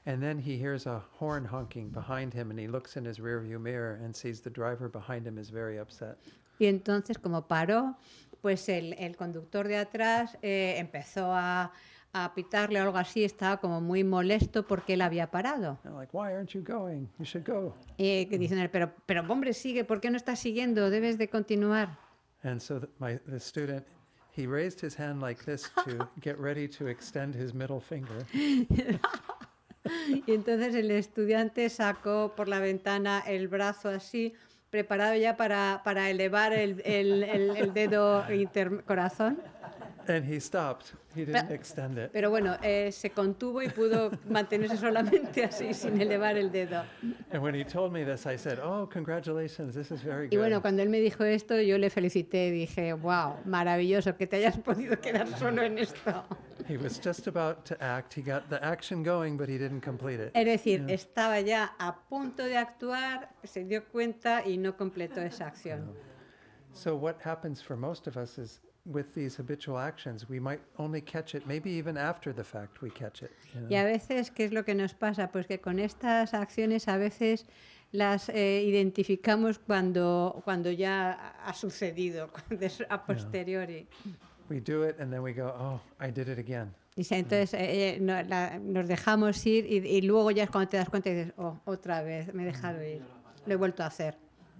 And then he hears a horn honking behind him and he looks in his rearview mirror and sees the driver behind him is very upset. Y entonces, como paró, pues el, el conductor de atrás eh, empezó a, a pitarle o algo así, estaba como muy molesto porque él había parado. Like, why aren't you going? You should go. Y dicen, pero, pero hombre, sigue, ¿por qué no estás siguiendo? Debes de continuar. And so the, my, the student... He raised his hand like this to get ready to extend his middle finger. Y entonces el estudiante sacó por la ventana el brazo así, preparado ya para, para elevar el, el, el, el dedo intercorazón. And he stopped. He didn't pero, extend it. Pero bueno, eh, se contuvo y pudo mantenerse solamente así, sin elevar el dedo. And when he told me this, I said, "Oh, congratulations, this is very good." Y bueno, cuando él me dijo esto, yo le felicité, dije, "Wow, maravilloso que te hayas podido quedar solo en esto." He was just about to act. He got the action going, but he didn't complete it. Es decir, yeah. Estaba ya a punto de actuar, se dio cuenta y no completó esa acción. No. So what happens for most of us is with these habitual actions, we might only catch it, maybe even after the fact we catch it. You know? Y a veces, ¿qué es lo que nos pasa? Pues que con estas acciones a veces las eh, identificamos cuando, cuando ya ha sucedido, a posteriori. Yeah. We do it and then we go, oh, I did it again. Y entonces eh, no, la, nos dejamos ir y, y luego ya es cuando te das cuenta y dices, oh, otra vez me he dejado ir, lo he vuelto a hacer.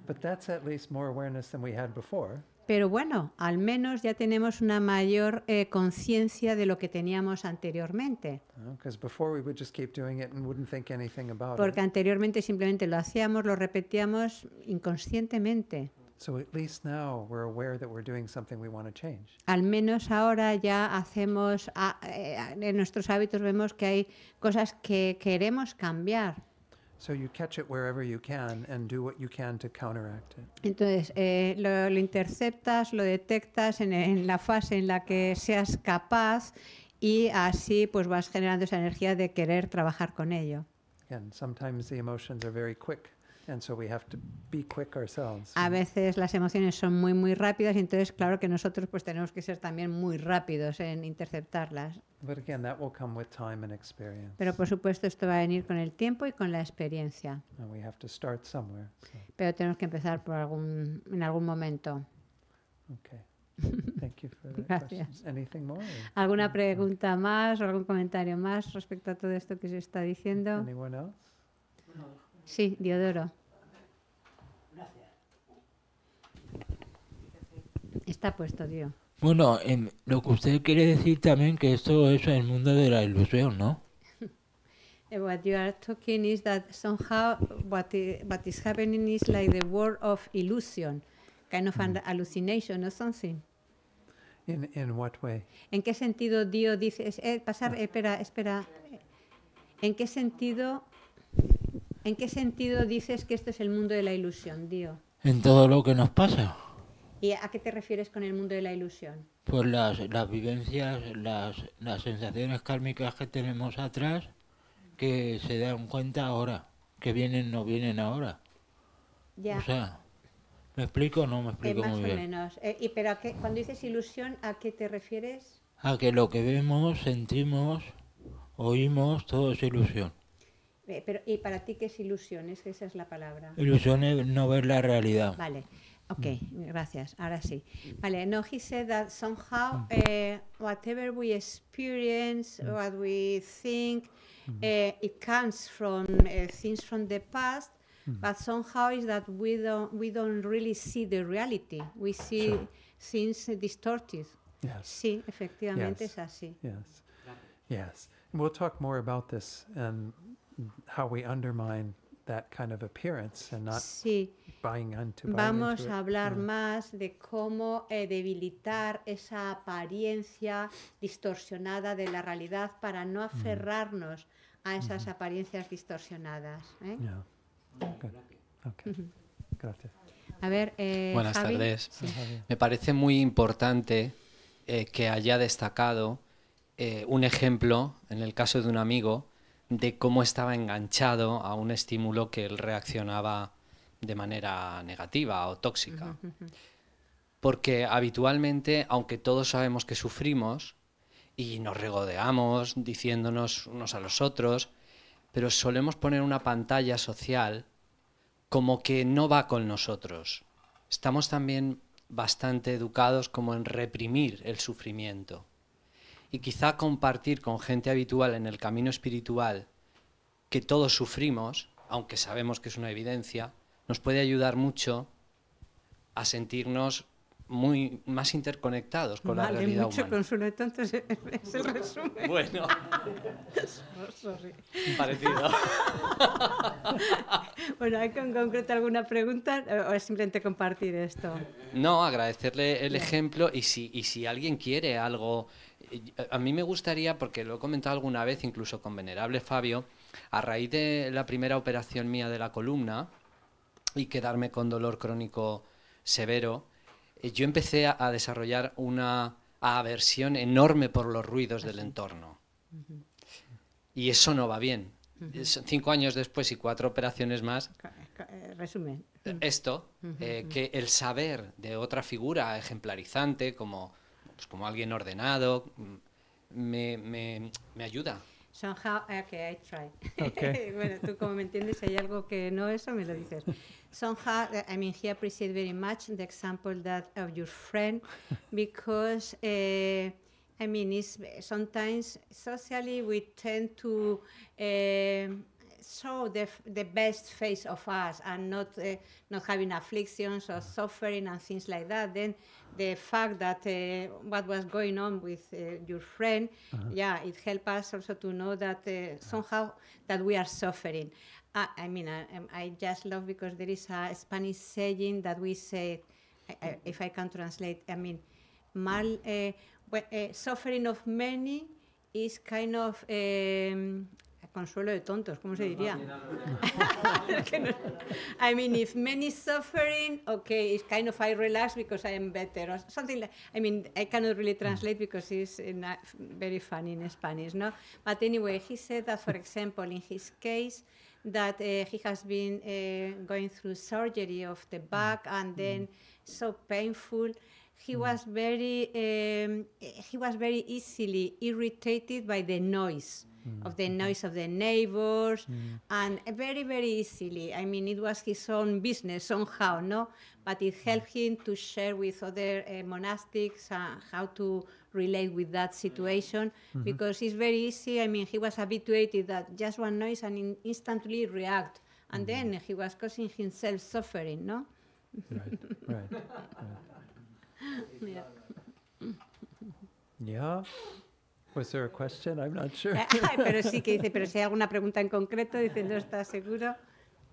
But that's at least more awareness than we had before. Pero bueno, al menos ya tenemos una mayor eh, conciencia de lo que teníamos anteriormente. Porque anteriormente simplemente lo hacíamos, lo repetíamos inconscientemente. Al menos ahora ya hacemos, a, eh, en nuestros hábitos vemos que hay cosas que queremos cambiar. So you catch it wherever you can and do what you can to counteract it. Entonces, eh, lo, lo interceptas, lo detectas en, en la fase en la que seas capaz y así pues vas generando esa energía de querer trabajar con ello. Again, sometimes the emotions are very quick and so we have to be quick ourselves. A veces las emociones son muy muy rápidas y entonces claro que nosotros pues tenemos que ser también muy rápidos en interceptarlas. But again, that will come with time and experience. Pero por supuesto esto va a venir con el tiempo y con la experiencia. And we have to start somewhere, so. Pero tenemos que empezar por algún, en algún momento. Okay. Thank you for that. Gracias. Anything more? ¿Alguna pregunta más o algún comentario más respecto a todo esto que se está diciendo? Anyone else? Sí, Diodoro. Gracias. Está puesto, tío. Bueno, en lo que usted quiere decir también que esto es el mundo de la ilusión, ¿no? What you are talking is that somehow what is, what is happening is like the world of illusion, kind of an hallucination or something. In in what way? ¿En qué sentido Dios dice eh, pasar? Eh, espera, espera. ¿En qué sentido? ¿En qué sentido dices que esto es el mundo de la ilusión, Dios? En todo lo que nos pasa. ¿Y a qué te refieres con el mundo de la ilusión? Pues las, las vivencias, las, las sensaciones kármicas que tenemos atrás, que se dan cuenta ahora, que vienen no vienen ahora. Ya. O sea, ¿me explico o no me explico eh, muy bien? Más o menos. Eh, y, pero qué, cuando dices ilusión, ¿a qué te refieres? A que lo que vemos, sentimos, oímos, todo es ilusión. Eh, pero, ¿y para ti qué es ilusión? Es que esa es la palabra. Ilusión es no ver la realidad. Vale. Okay, gracias. Ahora sí. Vale, no, he said that somehow uh, whatever we experience, what we think, uh, it comes from uh, things from the past, but somehow is that we don't, we don't really see the reality. We see sure. things distorted. Yes. Sí, efectivamente yes. es así. Yes. Yes. And we'll talk more about this and how we undermine that kind of appearance and not sí. buying into, buying Vamos into a hablar it. más de cómo eh, debilitar esa apariencia distorsionada de la realidad para no aferrarnos mm. a esas mm-hmm. apariencias distorsionadas. ¿eh? Yeah. Okay. Okay. Mm-hmm. Gracias. A ver, eh, buenas Javi. tardes. Sí. Me parece muy importante eh, que haya destacado eh, un ejemplo, en el caso de un amigo, de cómo estaba enganchado a un estímulo que él reaccionaba de manera negativa o tóxica. Uh-huh, uh-huh. Porque habitualmente, aunque todos sabemos que sufrimos y nos regodeamos diciéndonos unos a los otros, pero solemos poner una pantalla social como que no va con nosotros. Estamos también bastante educados como en reprimir el sufrimiento. Y quizá compartir con gente habitual en el camino espiritual que todos sufrimos, aunque sabemos que es una evidencia, nos puede ayudar mucho a sentirnos muy más interconectados con vale, la realidad mucho humana. Consuelo, entonces es el resumen. Bueno, oh, parecido. Bueno, ¿hay en concreto alguna pregunta o es simplemente compartir esto? No, agradecerle el ejemplo y si, y si alguien quiere algo. A mí me gustaría, porque lo he comentado alguna vez, incluso con Venerable Fabio, a raíz de la primera operación mía de la columna y quedarme con dolor crónico severo, yo empecé a desarrollar una aversión enorme por los ruidos del entorno. Y eso no va bien. Cinco años después y cuatro operaciones más. Resumen. Esto, eh, que el saber de otra figura ejemplarizante, como, pues, como alguien ordenado, me, me, me ayuda. Somehow, okay, I try. Okay. Bueno, tú como me entiendes, si hay algo que no eso, me lo dices. Somehow, I mean, he appreciates very much the example that of your friend, because, uh, I mean, it's, sometimes socially we tend to uh, show the, the best face of us and not, uh, not having afflictions or suffering and things like that. Then the fact that uh, what was going on with uh, your friend, uh-huh. yeah, it helped us also to know that uh, somehow that we are suffering. Uh, I mean, I, I just love because there is a Spanish saying that we say, I, I, if I can translate, I mean, mal, uh, well, uh, suffering of many is kind of um, a consuelo de tontos, ¿cómo se diría? I mean, if many suffering, okay, it's kind of I relax because I am better or something like. I mean, I cannot really translate because it's not very funny in Spanish, no. But anyway, he said that, for example, in his case, that uh, he has been uh, going through surgery of the back and then so painful. He was very um, he was very easily irritated by the noise. Of the noise of the neighbors, mm. and very, very easily. I mean, it was his own business somehow, no? But it helped him to share with other uh, monastics uh, how to relate with that situation, mm-hmm. because it's very easy. I mean, he was habituated that just one noise and in instantly react. And mm-hmm. then he was causing himself suffering, no? Right, right, right. Yeah. Yeah. Was there a question? I'm not sure. Pero sí que dice, pero si hay alguna pregunta en concreto, dice, no está seguro.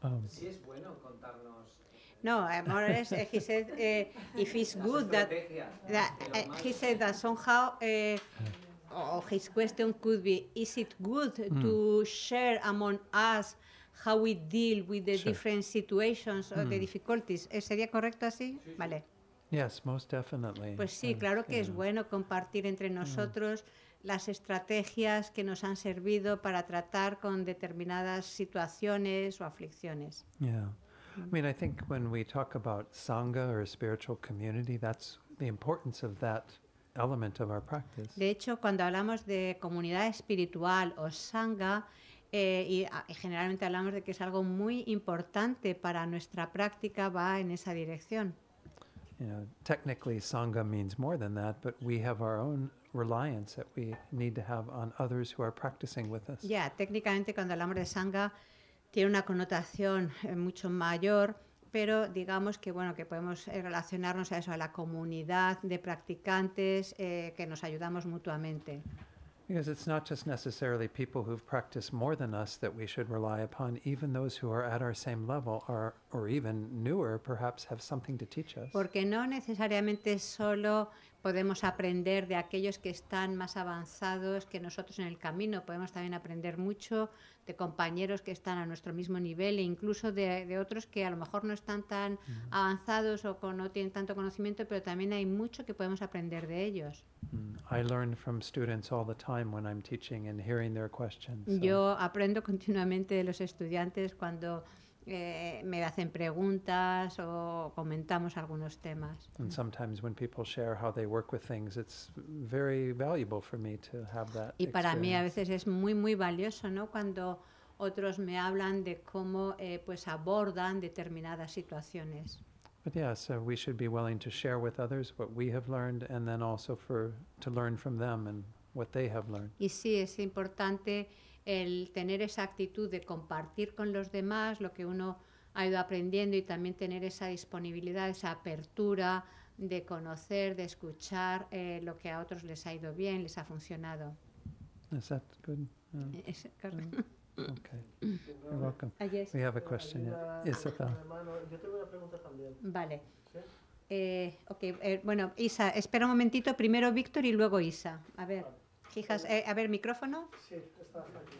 Um. Sí es bueno contarnos. No, more or less, uh, he said, uh, if it's good that, that uh, he said that somehow, uh, or oh, his question could be, is it good mm. to share among us how we deal with the sure. different situations or mm. the difficulties? ¿Sería correcto así? Sí. Vale. Yes, most definitely. Pues sí, and, claro que yeah. es bueno compartir entre nosotros mm. las estrategias que nos han servido para tratar con determinadas situaciones o aflicciones. Yeah. I mean, I think when we talk about sangha or spiritual community, that's the importance of that element of our practice. De hecho, cuando hablamos de comunidad espiritual o sangha, eh, y, a, y generalmente hablamos de que es algo muy importante para nuestra práctica, va en esa dirección. You know, technically, sangha means more than that, but we have our own reliance that we need to have on others who are practicing with us. Yeah, técnicamente cuando hablamos de sangha tiene una connotación eh, mucho mayor, pero digamos que bueno que podemos eh, relacionarnos a eso, a la comunidad de practicantes eh, que nos ayudamos mutuamente. Because it's not just necessarily people who've practiced more than us that we should rely upon. Even those who are at our same level are or even newer perhaps have something to teach us. Porque no necesariamente solo podemos aprender de aquellos que están más avanzados que nosotros en el camino, podemos también aprender mucho de compañeros que están a nuestro mismo nivel e incluso de, de otros que a lo mejor no están tan mm-hmm. avanzados o con, no tienen tanto conocimiento, pero también hay mucho que podemos aprender de ellos. I learn from students all the time when I'm teaching and hearing their questions. So. Yo aprendo continuamente de los estudiantes cuando eh, me hacen preguntas o comentamos algunos temas. And sometimes when people share how they work with things, it's very valuable for me to have that experience. Y para mí a veces es muy muy valioso, ¿no? Cuando otros me hablan de cómo eh, pues abordan determinadas situaciones. But yeah, so we should be willing to share with others what we have learned, and then also for to learn from them and what they have learned. Y sí, es importante el tener esa actitud de compartir con los demás lo que uno ha ido aprendiendo y también tener esa disponibilidad, esa apertura de conocer, de escuchar eh, lo que a otros les ha ido bien, les ha funcionado. Is that good? Uh, es correcto. Okay. You're welcome. We have a question. Yeah. Isabel. Yo tengo una pregunta también. Vale. ¿Sí? Eh, okay. Eh, bueno, Isa, espera un momentito. Primero Víctor y luego Isa. A ver, fijas. Eh, a ver, micrófono. Sí, está aquí.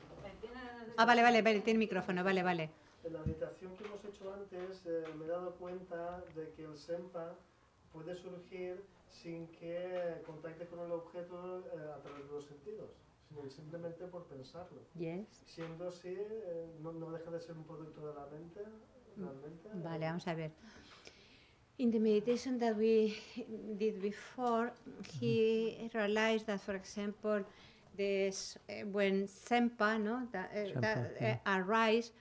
Ah, vale, vale, vale. Tiene micrófono. Vale, vale. En la meditación que hemos hecho antes, eh, me he dado cuenta de que el Sempa puede surgir sin que contacte con el objeto eh, a través de los sentidos. Simplemente por pensarlo. Yes. Siendo así, eh, no, no deja de ser un producto de la mente, realmente. Vale, vamos a ver. In the meditation that we did before, he realized that, for example, this uh, when Sempa, no, that, uh, Sempa, that yeah. uh, arise,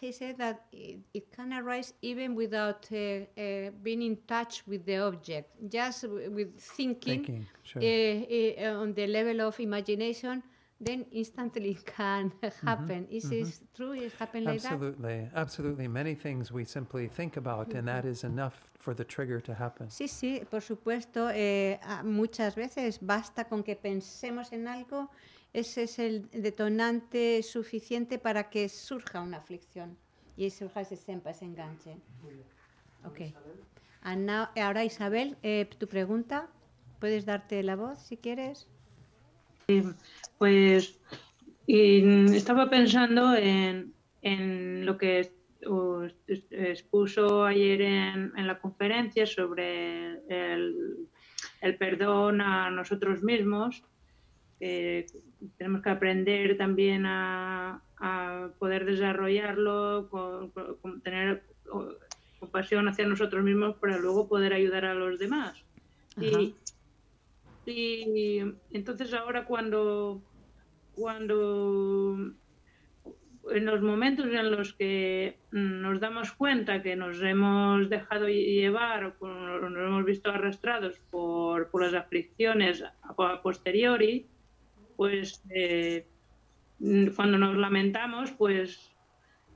he said that it, it can arise even without uh, uh, being in touch with the object, just w with thinking, thinking sure. uh, uh, on the level of imagination, then instantly can happen. Mm-hmm. Is mm-hmm. this true? It happened like that? Absolutely. Absolutely. Many things we simply think about, mm-hmm. and that is enough for the trigger to happen. Sí, sí, por supuesto. Eh, muchas veces basta con que pensemos en algo. Ese es el detonante suficiente para que surja una aflicción y surja ese sempa, ese enganche. Okay. And now, ahora Isabel, eh, tu pregunta, puedes darte la voz si quieres. Sí, pues y estaba pensando en, en lo que os expuso ayer en, en la conferencia sobre el, el perdón a nosotros mismos. Eh, tenemos que aprender también a, a poder desarrollarlo, con, con tener compasión hacia nosotros mismos para luego poder ayudar a los demás. Y, y entonces ahora cuando, cuando en los momentos en los que nos damos cuenta que nos hemos dejado llevar o nos hemos visto arrastrados por, por las aflicciones a posteriori, pues eh, cuando nos lamentamos, pues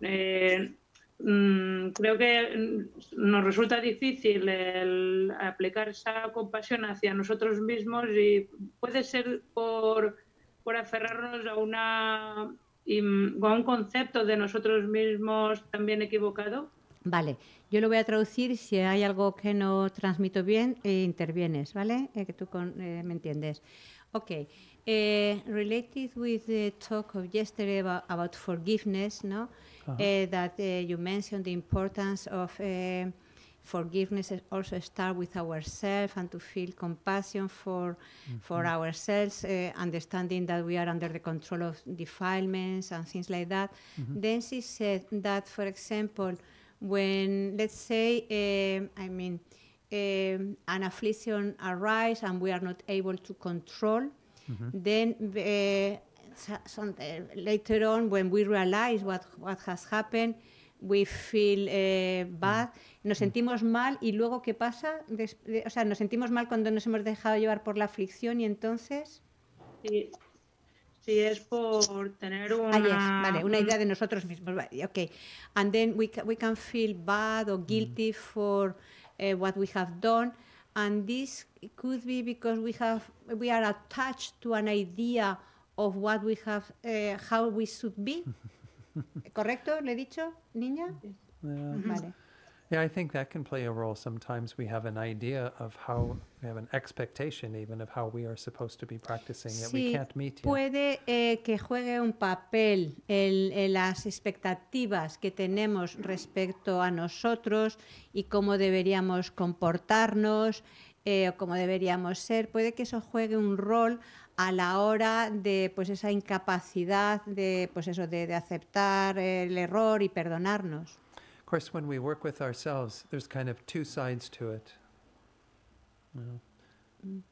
eh, mm, creo que nos resulta difícil el aplicar esa compasión hacia nosotros mismos y puede ser por, por aferrarnos a, una, a un concepto de nosotros mismos también equivocado. Vale, yo lo voy a traducir, si hay algo que no transmito bien, eh, intervienes, ¿vale? Eh, que tú con, eh, me entiendes. Okay. Uh, related with the talk of yesterday about, about forgiveness, no, uh-huh. uh, that uh, you mentioned the importance of uh, forgiveness also start with ourselves and to feel compassion for mm-hmm. for ourselves, uh, understanding that we are under the control of defilements and things like that. Mm-hmm. Then she said that, for example, when let's say, um, I mean, um, an affliction arises and we are not able to control. Mm-hmm. Then uh, some, uh, later on, when we realize what, what has happened, we feel uh, bad, nos sentimos mal y luego ¿qué pasa? Des, de, o sea, nos sentimos mal cuando nos hemos dejado llevar por la aflicción y entonces... Sí, sí es por tener una... Ah, yes, vale, una idea de nosotros mismos. Okay. And then we, ca we can feel bad or guilty mm. for uh, what we have done. And this could be because we have we are attached to an idea of what we have, uh, how we should be. ¿Correcto? ¿Lo he dicho, niña? Yeah. Vale. Yeah, I think that can play a role. Sometimes we have an idea of how, we have an expectation even of how we are supposed to be practicing that we can't meet yet. Puede eh, que juegue un papel el, el, las expectativas que tenemos respecto a nosotros y cómo deberíamos comportarnos eh, o cómo deberíamos ser. Puede que eso juegue un rol a la hora de pues esa incapacidad de pues eso de, de aceptar el error y perdonarnos. Of course, when we work with ourselves, there's kind of two sides to it. You know?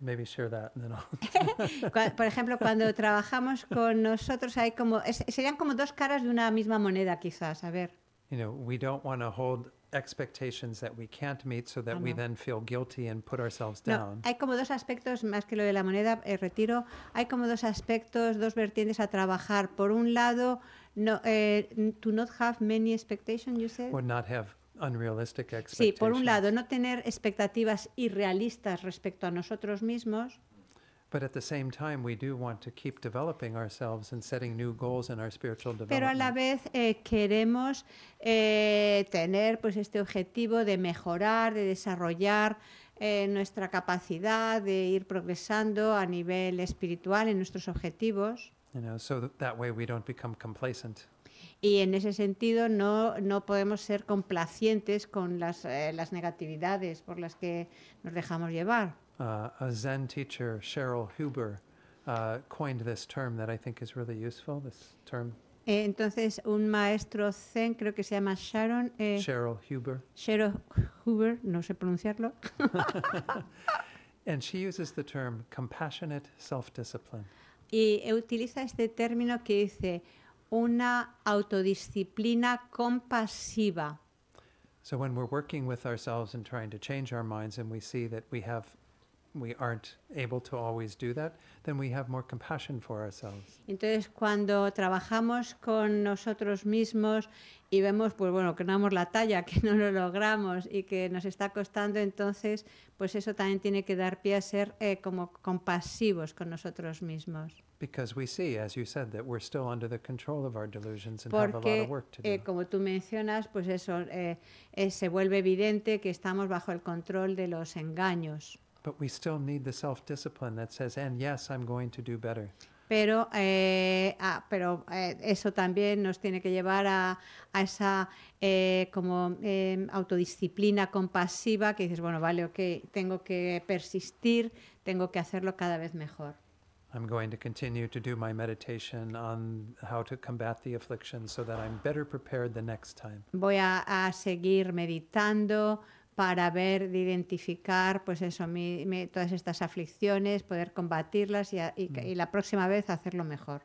Maybe share that, and then I'll. Por ejemplo, cuando trabajamos con nosotros, hay como es, serían como dos caras de una misma moneda, quizás. A ver. You know, we don't want to hold expectations that we can't meet, so that ah, no. we then feel guilty and put ourselves no, down. Hay como dos aspectos más que lo de la moneda. Eh, retiro. Hay como dos aspectos, dos vertientes a trabajar. Por un lado. No, eh, to not have many expectations, you said? Or not have unrealistic expectations. Sí, por un lado, no tener expectativas irrealistas respecto a nosotros mismos. But at the same time, we do want to keep developing ourselves and setting new goals in our spiritual development. Pero a la vez eh, queremos eh, tener pues este objetivo de mejorar, de desarrollar eh, nuestra capacidad de ir progresando a nivel espiritual en nuestros objetivos. You know, so that, that way we don't become complacent. Y en ese sentido no no podemos ser complacientes con las eh, las negatividades por las que nos dejamos llevar. Uh, a Zen teacher, Cheryl Huber, uh, coined this term that I think is really useful. This term. Eh, entonces un maestro Zen, creo que se llama Sharon. Eh, Cheryl Huber. Cheryl Huber, no sé pronunciarlo. And she uses the term compassionate self-discipline. Y utiliza este término que dice una autodisciplina compasiva. So when we're working with ourselves and trying to change our minds and we see that we have we aren't able to always do that, then we have more compassion for ourselves. Entonces cuando trabajamos con nosotros mismos y vemos pues bueno, que no damos la talla, que no lo logramos y que nos está costando, entonces pues eso también tiene que dar pie a ser eh, como compasivos con nosotros mismos. Because we see, as you said, that we're still under the control of our delusions and Porque, have a lot of work to do. Eh, como tú mencionas, pues eso eh, eh, se vuelve evidente que estamos bajo el control de los engaños. But we still need the self-discipline that says, and yes, I'm going to do better. Pero, eh, ah, pero eh, eso también nos tiene que llevar a, a esa eh, como eh, autodisciplina compasiva que dices, bueno, vale, ok, tengo que persistir, tengo que hacerlo cada vez mejor. I'm going to continue to do my meditation on how to combat the affliction so that I'm better prepared the next time. Voy a, a seguir meditando para ver, de identificar, pues eso, mi, mi, todas estas aflicciones, poder combatirlas y, a, y, mm. y la próxima vez hacerlo mejor.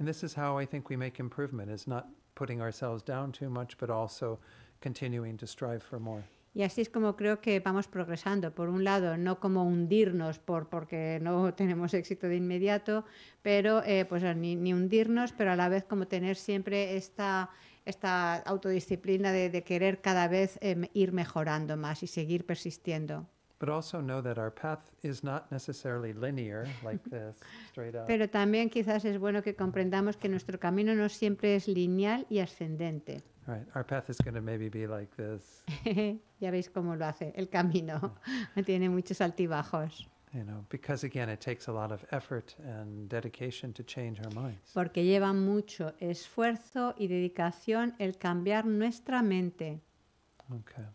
And this is how I think we make improvement: is not putting ourselves down too much, but also continuing to strive for more. Y así es como creo que vamos progresando. Por un lado, no como hundirnos por porque no tenemos éxito de inmediato, pero eh, pues ni, ni hundirnos, pero a la vez como tener siempre esta esta autodisciplina de, de querer cada vez eh, ir mejorando más y seguir persistiendo. Pero también quizás es bueno que comprendamos que nuestro camino no siempre es lineal y ascendente. Right. Our path is going to maybe be like this. Ya veis cómo lo hace el camino. Yeah. Tiene muchos altibajos. You know, because again, it takes a lot of effort and dedication to change our minds. Porque lleva mucho esfuerzo y dedicación el cambiar nuestra mente. Okay.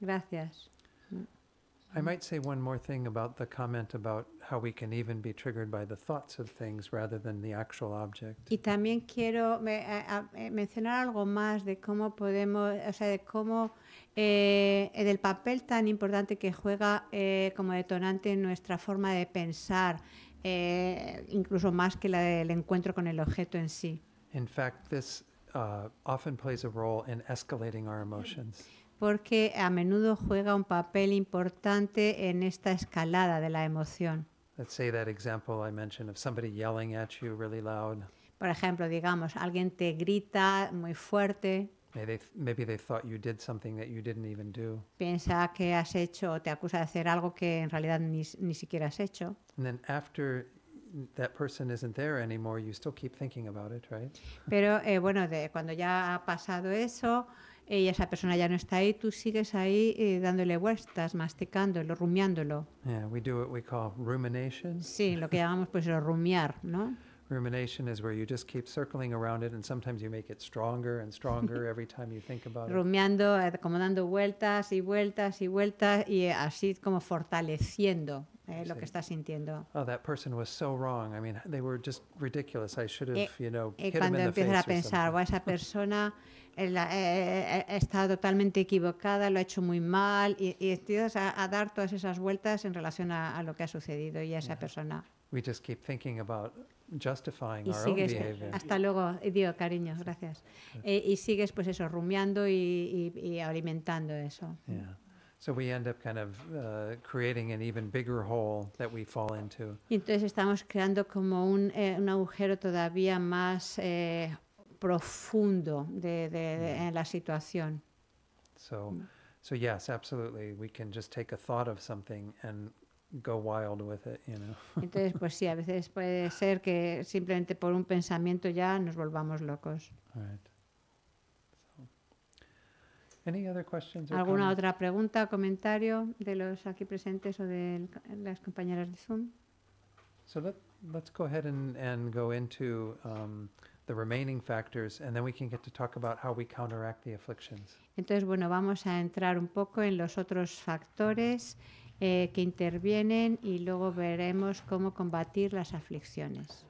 Gracias. I might say one more thing about the comment about how we can even be triggered by the thoughts of things rather than the actual object. Y también quiero me, a, a, mencionar algo más de cómo podemos, o sea, de cómo eh, del papel tan importante que juega eh, como detonante en nuestra forma de pensar, eh, incluso más que la del encuentro con el objeto en sí. In fact, this uh, often plays a role in escalating our emotions. Porque a menudo juega un papel importante en esta escalada de la emoción. Por ejemplo, digamos, alguien te grita muy fuerte. Piensa que has hecho o te acusa de hacer algo que en realidad ni, ni siquiera has hecho. That person isn't there anymore, you still keep thinking about it, right? Pero eh, bueno, de, cuando ya ha pasado eso, eh, y esa persona ya no está ahí, tú sigues ahí eh, dándole vueltas, masticándolo, rumiándolo. Yeah, we do what we call rumination. Sí, lo que llamamos pues el rumiar, ¿no? Rumination is where you just keep circling around it, and sometimes you make it stronger and stronger every time you think about it. Rumiando, como dando vueltas y vueltas y vueltas, y así como fortaleciendo eh, lo que estás sintiendo. Oh, that person was so wrong. I mean, they were just ridiculous. I should have, eh, you know, eh, hit him in the face or something. Cuando empiezas a pensar, o esa persona está totalmente equivocada, lo ha hecho muy mal, y, y empiezas a, a dar todas esas vueltas en relación a, a lo que ha sucedido y a esa yeah. persona. We just keep thinking about justifying y our sigues, own behavior. Hasta luego, digo, cariño, gracias. E, y sigues pues eso, rumiando y, y, y alimentando eso. Yeah. So we end up kind of uh, creating an even bigger hole that we fall into. Y entonces estamos creando como un, eh, un agujero todavía más eh, profundo de, de, de, de, en la situación. So, so yes, absolutely. We can just take a thought of something and go wild with it, you know. Entonces, pues sí, a veces puede ser que simplemente por un pensamiento ya nos volvamos locos. All right. So, any other questions or ¿Alguna comments? Otra pregunta o comentario de los aquí presentes o de las compañeras de Zoom? So let, let's go ahead and, and go into um, the remaining factors, and then we can get to talk about how we counteract the afflictions. Entonces, bueno, vamos a entrar un poco en los otros factores Eh, que intervienen y luego veremos cómo combatir las aflicciones.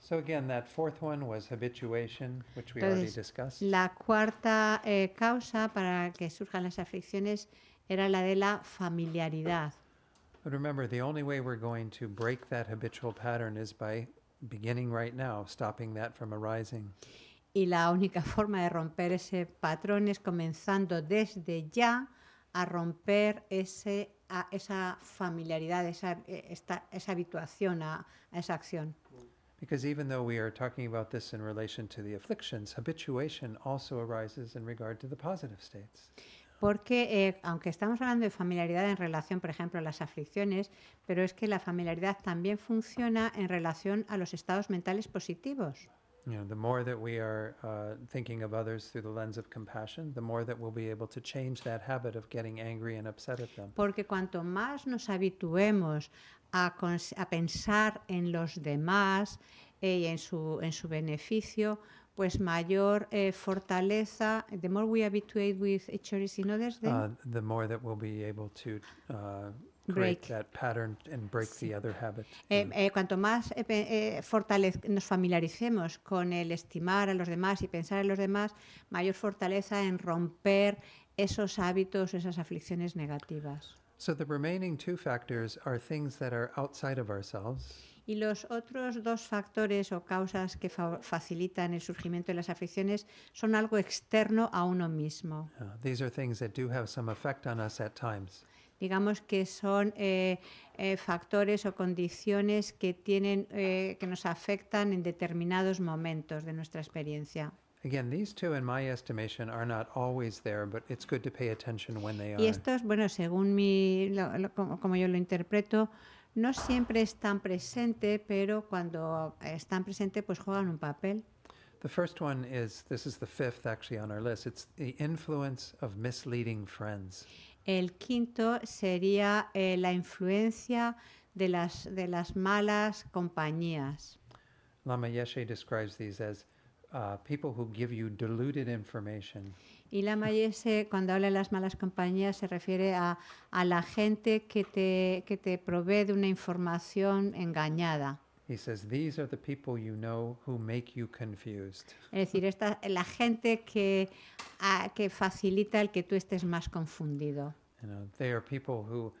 So again, that fourth one was habituation, which we Entonces, already discussed. La cuarta eh, causa para que surjan las aflicciones era la de la familiaridad. But remember, the only way we're going to break that habitual pattern is by beginning right now, stopping that from arising. Y la única forma de romper ese patrón es comenzando desde ya a romper ese a esa familiaridad, esa, esta, esa habituación a, a esa acción. Because even though we are talking about this in relation to the afflictions, habituation also arises in regard to the positive states. Porque eh, aunque estamos hablando de familiaridad en relación, por ejemplo, a las aflicciones, pero es que la familiaridad también funciona en relación a los estados mentales positivos. You know, the more that we are uh, thinking of others through the lens of compassion, the more that we'll be able to change that habit of getting angry and upset at them. Porque cuanto más nos habituemos a, a pensar en los demás eh, y en su, en su beneficio, pues mayor eh, fortaleza. The more we habituate with injuries in others, then uh, the more that we'll be able to Uh, break that pattern and break sí. the other habit. Eh, eh, cuanto más eh, eh, nos familiaricemos con el estimar a los demás y pensar en los demás, mayor fortaleza en romper esos hábitos, esas aflicciones negativas. So the remaining two factors are things that are outside of ourselves. Y los otros dos factores o causas que fa facilitan el surgimiento de las aflicciones son algo externo a uno mismo. Uh, these are things that do have some effect on us at times. Digamos que son eh, eh, factores o condiciones que tienen eh, que nos afectan en determinados momentos de nuestra experiencia. Again, these two, in my estimation, are not always there, but it's good to pay attention when they are. Y estos, bueno, según mi, lo, lo, como, como yo lo interpreto, no siempre están presentes, pero cuando están presentes, pues juegan un papel. The first one is, this is the fifth actually on our list. It's the influence of misleading friends. El quinto sería eh, la influencia de las, de las malas compañías. Lama Yeshe describes these as uh, people who give you deluded information. Y Lama Yeshe, cuando habla de las malas compañías, se refiere a, a la gente que te, que te provee de una información engañada. He says, these are the people you know who make you confused. Es decir, esta la gente que a, que facilita el que tú estés más confundido. You know, they are people who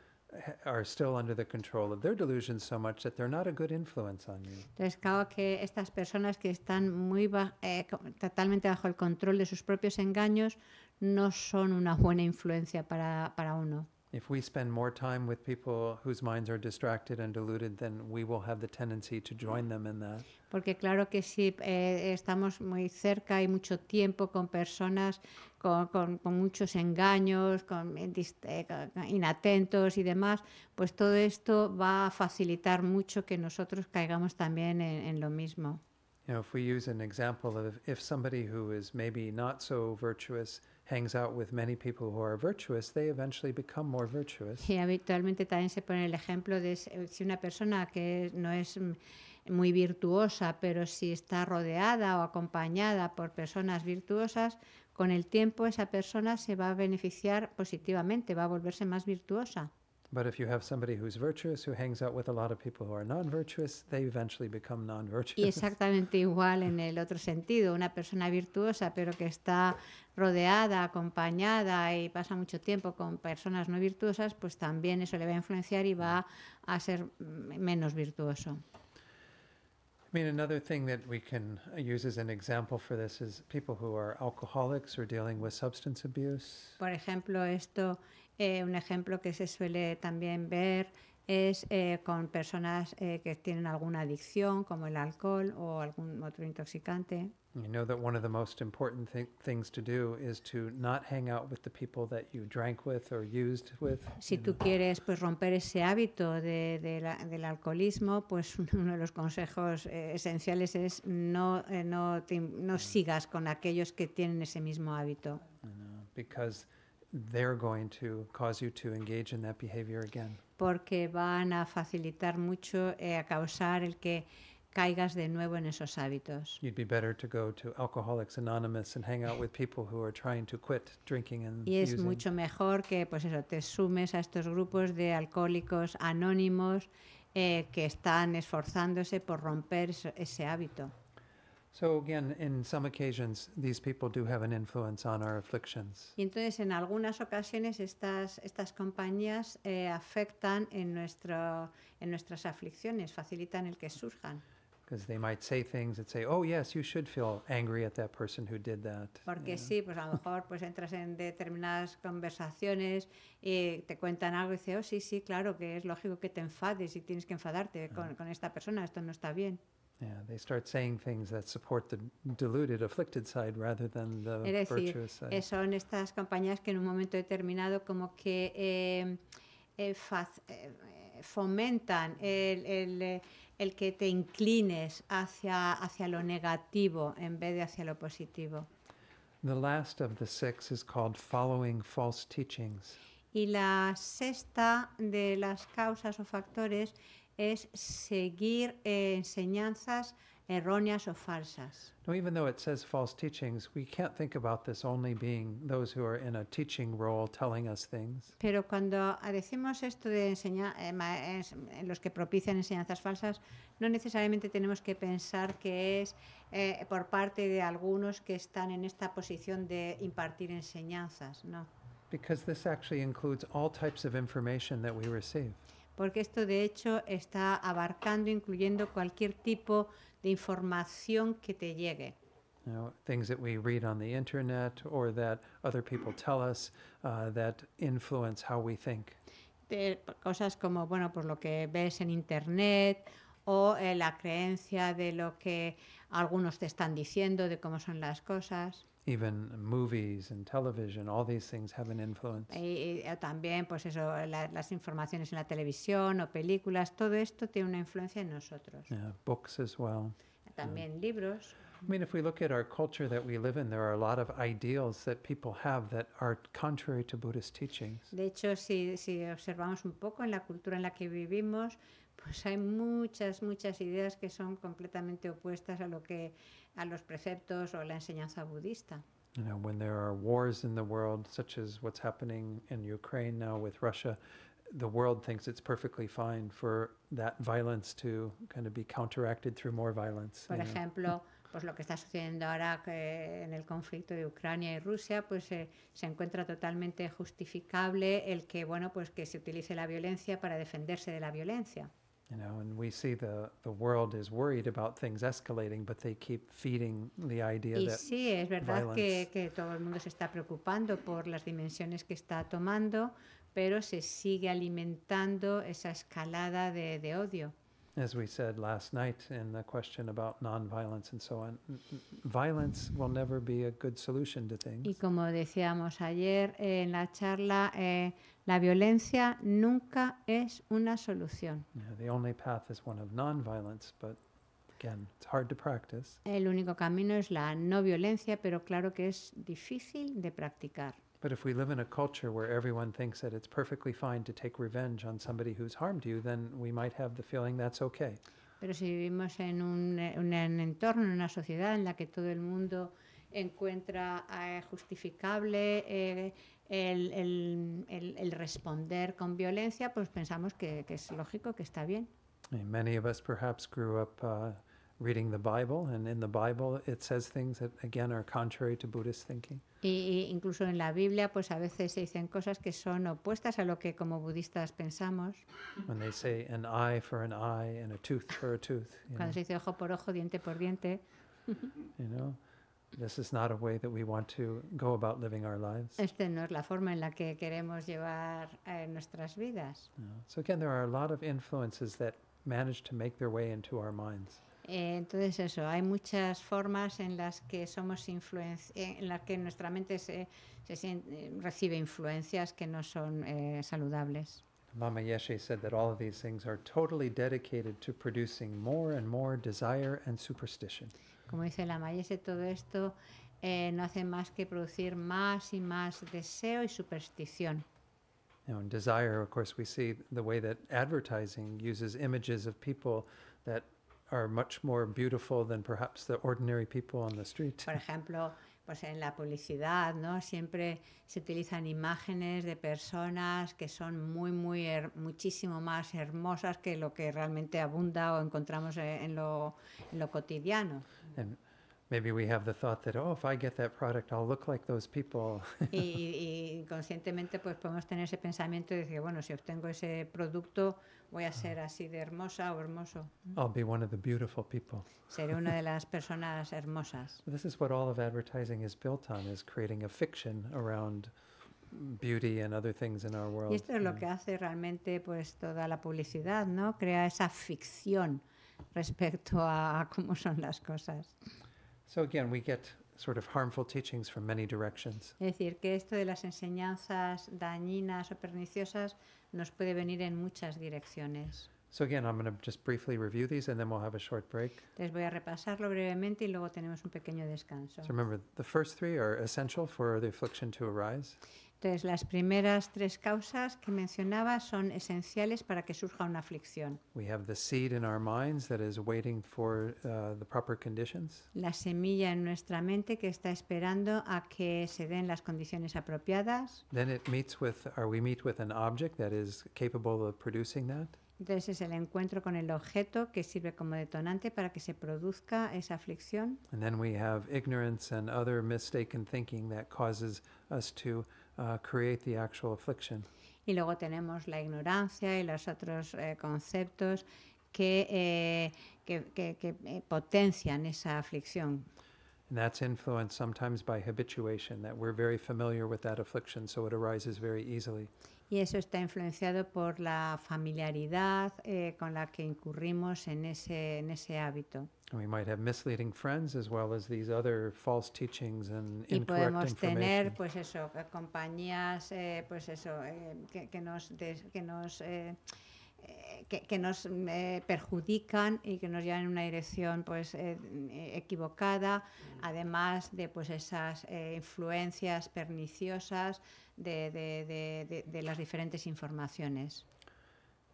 are still under the control of their delusions so much that they're not a good influence on you. Entonces, claro que estas personas que están muy eh, totalmente bajo el control de sus propios engaños no son una buena influencia para para uno. If we spend more time with people whose minds are distracted and deluded, then we will have the tendency to join them in that. Porque claro que sí, eh, estamos muy cerca y mucho tiempo con personas con, con, con muchos engaños, con, eh, con inatentos y demás, pues todo esto va a facilitar mucho que nosotros caigamos también en, en lo mismo. You know, if we use an example of if somebody who is maybe not so virtuous hangs out with many people who are virtuous, they eventually become more virtuous. Y habitualmente también se pone el ejemplo de si una persona que no es muy virtuosa, pero si está rodeada o acompañada por personas virtuosas, con el tiempo esa persona se va a beneficiar positivamente, va a volverse más virtuosa. But if you have somebody who's virtuous who hangs out with a lot of people who are non-virtuous, they eventually become non-virtuous. Y exactamente igual en el otro sentido, una persona virtuosa pero que está rodeada, acompañada y pasa mucho tiempo con personas no virtuosas, pues también eso le va a influenciar y va a ser menos virtuoso. I mean, another thing that we can use as an example for this is people who are alcoholics or dealing with substance abuse. Por ejemplo, esto Eh, un ejemplo que se suele también ver es eh, con personas eh, que tienen alguna adicción, como el alcohol o algún otro intoxicante. You know that one of the most important th things to do is to not hang out with the people that you drank with or used with. Si tú quieres pues romper ese hábito de, de la, del alcoholismo, pues uno de los consejos eh, esenciales es no eh, no, te, no sigas con aquellos que tienen ese mismo hábito. You know, because they're going to cause you to engage in that behavior again. Porque van a facilitar mucho eh, a causar el que caigas de nuevo en esos hábitos. You'd be better to go to Alcoholics Anonymous and hang out with people who are trying to quit drinking and using. Y es mucho mejor que pues eso te sumes a estos grupos de alcohólicos anónimos eh, que están esforzándose por romper ese, ese hábito. So again, in some occasions, these people do have an influence on our afflictions. Y entonces, en algunas ocasiones, estas estas compañías eh, afectan en nuestro en nuestras aflicciones, facilitan el que surjan. Because they might say things that say, "Oh yes, you should feel angry at that person who did that." Porque sí, pues a lo mejor pues entras en determinadas conversaciones y te cuentan algo y dices, "Oh sí, sí, claro que es lógico que te enfades y tienes que enfadarte con con esta persona. Esto no está bien." Yeah, they start saying things that support the deluded, afflicted side rather than the es decir, virtuous side. Son estas compañías que en un momento determinado como que eh, eh, faz, eh, fomentan el, el, el que te inclines hacia, hacia lo negativo en vez de hacia lo positivo. The last of the six is called following false teachings. Y la sexta de las causas o factores es seguir eh, enseñanzas erróneas o falsas. No, even though it says false teachings, we can't think about this only being those who are in a teaching role telling us things. Pero cuando decimos esto de enseñar eh, los que propician enseñanzas falsas, no necesariamente tenemos que pensar que es eh, por parte de algunos que están en esta posición de impartir enseñanzas, no. Because this actually includes all types of information that we receive. Porque esto de hecho está abarcando, incluyendo cualquier tipo de información que te llegue. You know, things that we read on the internet or that other people tell us uh, that influence how we think. De, cosas como bueno, pues lo que ves en internet o eh, la creencia de lo que algunos te están diciendo de cómo son las cosas. Even movies and television, all these things have an influence. Y, y también, pues eso, la, las informaciones en la televisión o películas, todo esto tiene una influencia en nosotros. Yeah, books as well. También yeah. libros. I mean, if we look at our culture that we live in, there are a lot of ideals that people have that are contrary to Buddhist teachings. De hecho, si, si observamos un poco en la cultura en la que vivimos, pues hay muchas, muchas ideas que son completamente opuestas a lo que a los preceptos o la enseñanza budista. You know, when there are wars in the world, such as what's happening in Ukraine now with Russia, the world thinks it's perfectly fine for that violence to kind of be counteracted through more violence. Por ejemplo, pues lo que está sucediendo ahora eh, en el conflicto de Ucrania y Rusia, pues eh, se encuentra totalmente justificable el que, bueno, pues que se utilice la violencia para defenderse de la violencia. You know, and we see the the world is worried about things escalating, but they keep feeding the idea y that sí, es verdad violence que, que todo el mundo se está preocupando por las dimensiones que está tomando, pero se sigue alimentando esa escalada de, de odio. As we said last night in the question about non-violence and so on, violence will never be a good solution to things. Y como decíamos ayer eh, en la charla, eh, la violencia nunca es una solución. Yeah, the only path is one of non-violence, but Again, it's hard to practice. El único camino es la no violencia, pero claro que es difícil de practicar. But if we live in a culture where everyone thinks that it's perfectly fine to take revenge on somebody who's harmed you, then we might have the feeling that's okay. Pero si vivimos en un, un entorno, en una sociedad en la que todo el mundo encuentra eh, justificable eh, el, el, el, el responder con violencia, pues pensamos que, que es lógico, que está bien. And many of us perhaps grew up uh, reading the Bible, and in the Bible it says things that again are contrary to Buddhist thinking. Y incluso en la Biblia, pues a veces se dicen cosas que son opuestas a lo que como budistas pensamos. When they say an eye for an eye and a tooth for a tooth. Cuando se dice ojo por ojo, diente por diente. You know, this is not a way that we want to go about living our lives. Esta no es la forma en la que queremos llevar eh, nuestras vidas. You know? So again, there are a lot of influences that manage to make their way into our minds. Eh, entonces eso, hay muchas formas en las que somos influencia, en las que nuestra mente se, se siente, recibe influencias que no son eh, saludables. Lama Yeshe said that all of these things are totally dedicated to producing more and more desire and superstition. Como dice Lama Yeshe, todo esto eh, no hace más que producir más y más deseo y superstición. Now, in desire, of course, we see the way that advertising uses images of people that are much more beautiful than perhaps the ordinary people on the street. Por ejemplo, pues en la publicidad, ¿no? Siempre se utilizan imágenes de personas que son muy, muy, her- muchísimo más hermosas que lo que realmente abunda o encontramos en lo, en lo cotidiano. And maybe we have the thought that, oh, if I get that product, I'll look like those people. Y inconscientemente, pues podemos tener ese pensamiento de que, bueno, si obtengo ese producto, voy a ser así de hermosa o hermoso. I'll be one of the beautiful people. Seré una de las personas hermosas. This is what all of advertising is built on: is creating a fiction around beauty and other things in our world. Y esto es lo que hace realmente, pues, toda la publicidad, ¿no? Crea esa ficción respecto a cómo son las cosas. So again, we get sort of harmful teachings from many directions. Es decir, que esto de las enseñanzas dañinas o perniciosas nos puede venir en muchas direcciones. So again, I'm going to just briefly review these, and then we'll have a short break. Entonces voy a repasarlo brevemente y luego tenemos un pequeño descanso. So remember, the first three are essential for the affliction to arise. Entonces las primeras tres causas que mencionaba son esenciales para que surja una aflicción. We have the seed in our minds that is waiting for uh, the proper conditions. La semilla en nuestra mente que está esperando a que se den las condiciones apropiadas. Then it meets with, or we meet with an object that is capable of producing that. Entonces es el encuentro con el objeto que sirve como detonante para que se produzca esa aflicción. And then we have ignorance and other mistaken thinking that causes us to Uh, create the actual affliction. Y luego tenemos la ignorancia y los otros eh, conceptos que, eh, que, que, que eh, potencian esa aflicción. And that's influenced sometimes by habituation, that we're very familiar with that affliction, so it arises very easily. Y eso está influenciado por la familiaridad eh, con la que incurrimos en ese, en ese hábito. We might have misleading friends as well as these other false teachings and incorrect information. Y podemos tener, pues eso, compañías, eh, pues eso, eh, que, que nos, des, que nos, eh, que, que nos eh, perjudican y que nos llevan en una dirección, pues, eh, equivocada. Además de, pues, esas eh, influencias perniciosas de, de, de, de, de las diferentes informaciones.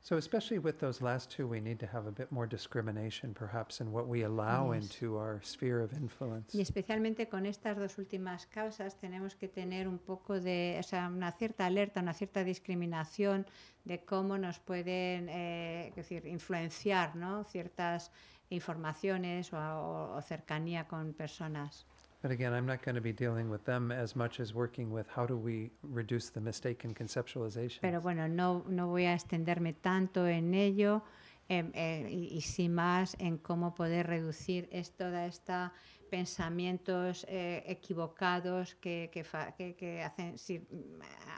So especially with those last two, we need to have a bit more discrimination, perhaps, in what we allow yes. into our sphere of influence. Y especialmente con estas dos últimas causas tenemos que tener un poco de, o sea, una cierta alerta, una cierta discriminación de cómo nos pueden, eh, es decir, influenciar, ¿no? Ciertas informaciones o, o, o cercanía con personas. But again, I'm not going to be dealing with them as much as working with how do we reduce the mistaken conceptualization. Pero bueno, no no voy a extenderme tanto en ello eh, eh, y, y sí más en cómo poder reducir esto, toda esta pensamientos eh, equivocados que que, fa, que, que hacen si,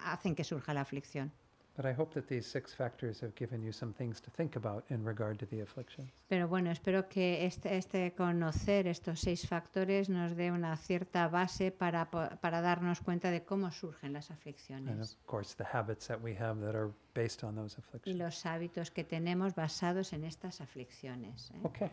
hacen que surja la aflicción. But I hope that these six factors have given you some things to think about in regard to the afflictions. Pero bueno, espero que este, este conocer estos seis factores nos dé una cierta base para para darnos cuenta de cómo surgen las aflicciones. And of course, the habits that we have that are based on those afflictions. Y los hábitos que tenemos basados en estas aflicciones, ¿eh? Okay.